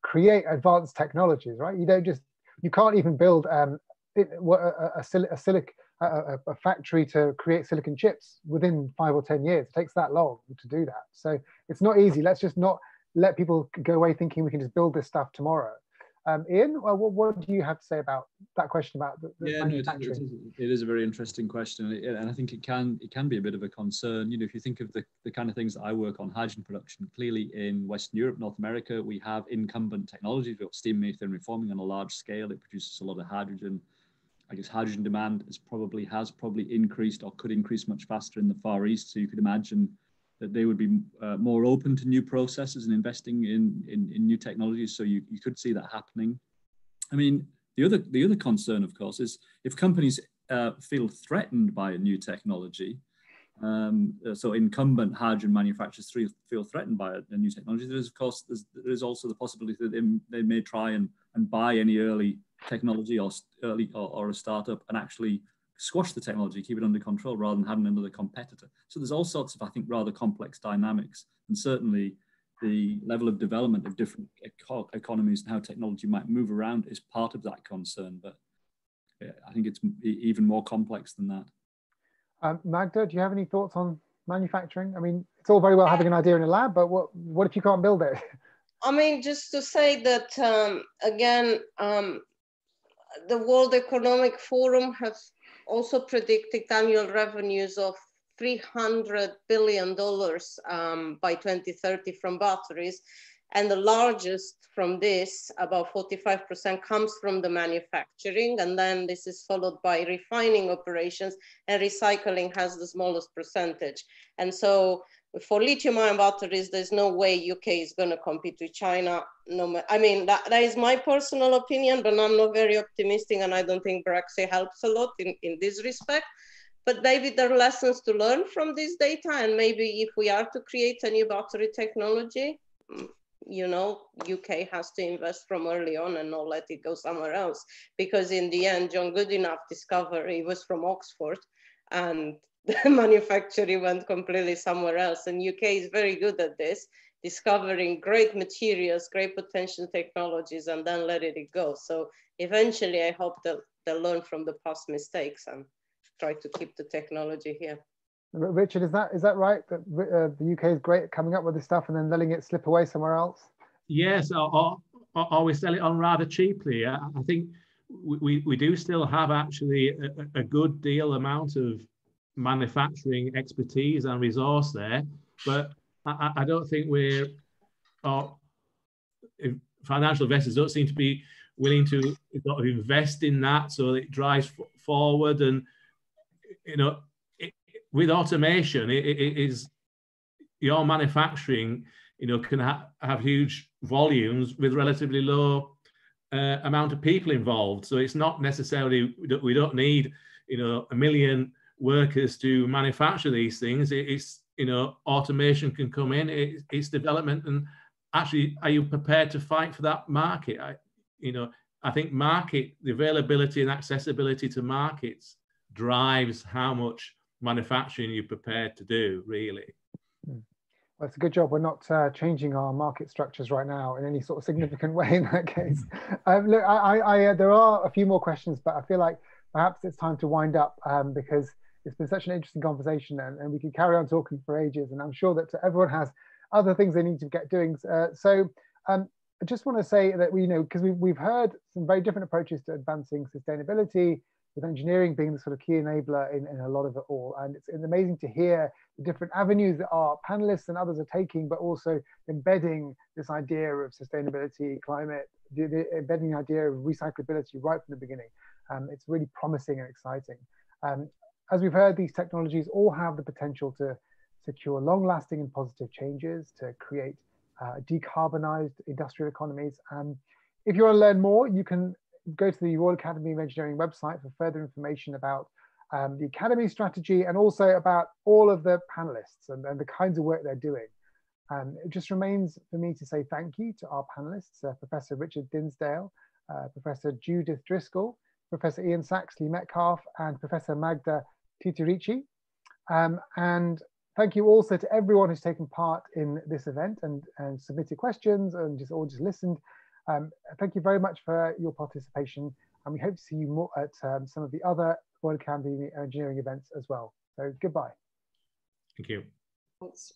create advanced technologies, right? You don't just, you can't even build um, a, a, a, silic, a, a factory to create silicon chips within five or ten years. It takes that long to do that. So it's not easy. Let's just not let people go away thinking we can just build this stuff tomorrow. Um, Ian, well, what, what do you have to say about that question about the, the yeah, manufacturing? No, it, is, it is a very interesting question, and I think it can it can be a bit of a concern. You know, if you think of the, the kind of things that I work on, hydrogen production, clearly in Western Europe, North America, we have incumbent technologies. We've got steam methane reforming on a large scale. It produces a lot of hydrogen. I guess hydrogen demand is probably has probably increased or could increase much faster in the Far East. So you could imagine that they would be uh, more open to new processes and investing in, in, in new technologies. So you, you could see that happening. I mean, the other, the other concern, of course, is if companies uh, feel threatened by a new technology, um, so incumbent hydrogen manufacturers feel threatened by a, a new technology, there is, of course, there is also the possibility that they, they may try and, and buy any early technology or, early, or, or a startup and actually squash the technology, keep it under control rather than having another competitor. So there's all sorts of, I think, rather complex dynamics. And certainly the level of development of different eco economies and how technology might move around is part of that concern. But yeah, I think it's even more complex than that. Um, Magda, do you have any thoughts on manufacturing? I mean, it's all very well having an idea in a lab, but what, what if you can't build it? I mean, just to say that, um, again, um, the World Economic Forum has also predicted annual revenues of three hundred billion dollars um, by twenty thirty from batteries. And the largest from this, about forty-five percent, comes from the manufacturing. And then this is followed by refining operations, and recycling has the smallest percentage. And so for lithium-ion batteries, there's no way U K is going to compete with China. No, I mean, that, that is my personal opinion, but I'm not very optimistic, and I don't think Brexit helps a lot in, in this respect. But maybe there are lessons to learn from this data, and maybe if we are to create a new battery technology, you know, U K has to invest from early on and not let it go somewhere else. Because in the end, John Goodenough discovered, he was from Oxford, and the manufacturing went completely somewhere else. And U K is very good at this, discovering great materials, great potential technologies, and then letting it go. So eventually, I hope that they'll learn from the past mistakes and try to keep the technology here. Richard, is that is that right? That uh, the U K is great at coming up with this stuff and then letting it slip away somewhere else? Yes, or, or, or we sell it on rather cheaply. I, I think we, we do still have actually a, a good deal amount of manufacturing expertise and resource there, but I, I don't think we're, or financial investors don't seem to be willing to sort of invest in that, so it drives forward. And you know, with automation, it, it is your manufacturing, you know, can ha have huge volumes with relatively low uh, amount of people involved. So it's not necessarily that we don't need, you know, a million workers to manufacture these things. It, it's, you know, automation can come in. It, it's development, and actually, are you prepared to fight for that market? I, you know, I think market, the availability and accessibility to markets drives how much manufacturing you're prepared to do, really. Well, it's a good job we're not uh, changing our market structures right now in any sort of significant way in that case. Um, look, I, I, uh, there are a few more questions, but I feel like perhaps it's time to wind up um, because it's been such an interesting conversation, and, and we could carry on talking for ages, and I'm sure that everyone has other things they need to get doing. Uh, so um, I just want to say that, we, you know, because we, we've heard some very different approaches to advancing sustainability, with engineering being the sort of key enabler in, in a lot of it all. And it's, it's amazing to hear the different avenues that our panelists and others are taking, but also embedding this idea of sustainability, climate, the, the embedding the idea of recyclability right from the beginning. Um, it's really promising and exciting. Um, as we've heard, these technologies all have the potential to secure long-lasting and positive changes, to create uh, decarbonized industrial economies. Um, if you want to learn more, you can go to the Royal Academy of Engineering website for further information about um, the Academy strategy, and also about all of the panelists and, and the kinds of work they're doing. Um, it just remains for me to say thank you to our panelists, uh, Professor Richard Dinsdale, uh, Professor Judith Driscoll, Professor Ian Saxley-Metcalf, and Professor Magda Titovici. Um, and thank you also to everyone who's taken part in this event and, and submitted questions and just or just listened. Um, thank you very much for your participation, and we hope to see you more at um, some of the other Royal Academy Engineering events as well. So goodbye. Thank you. Thanks.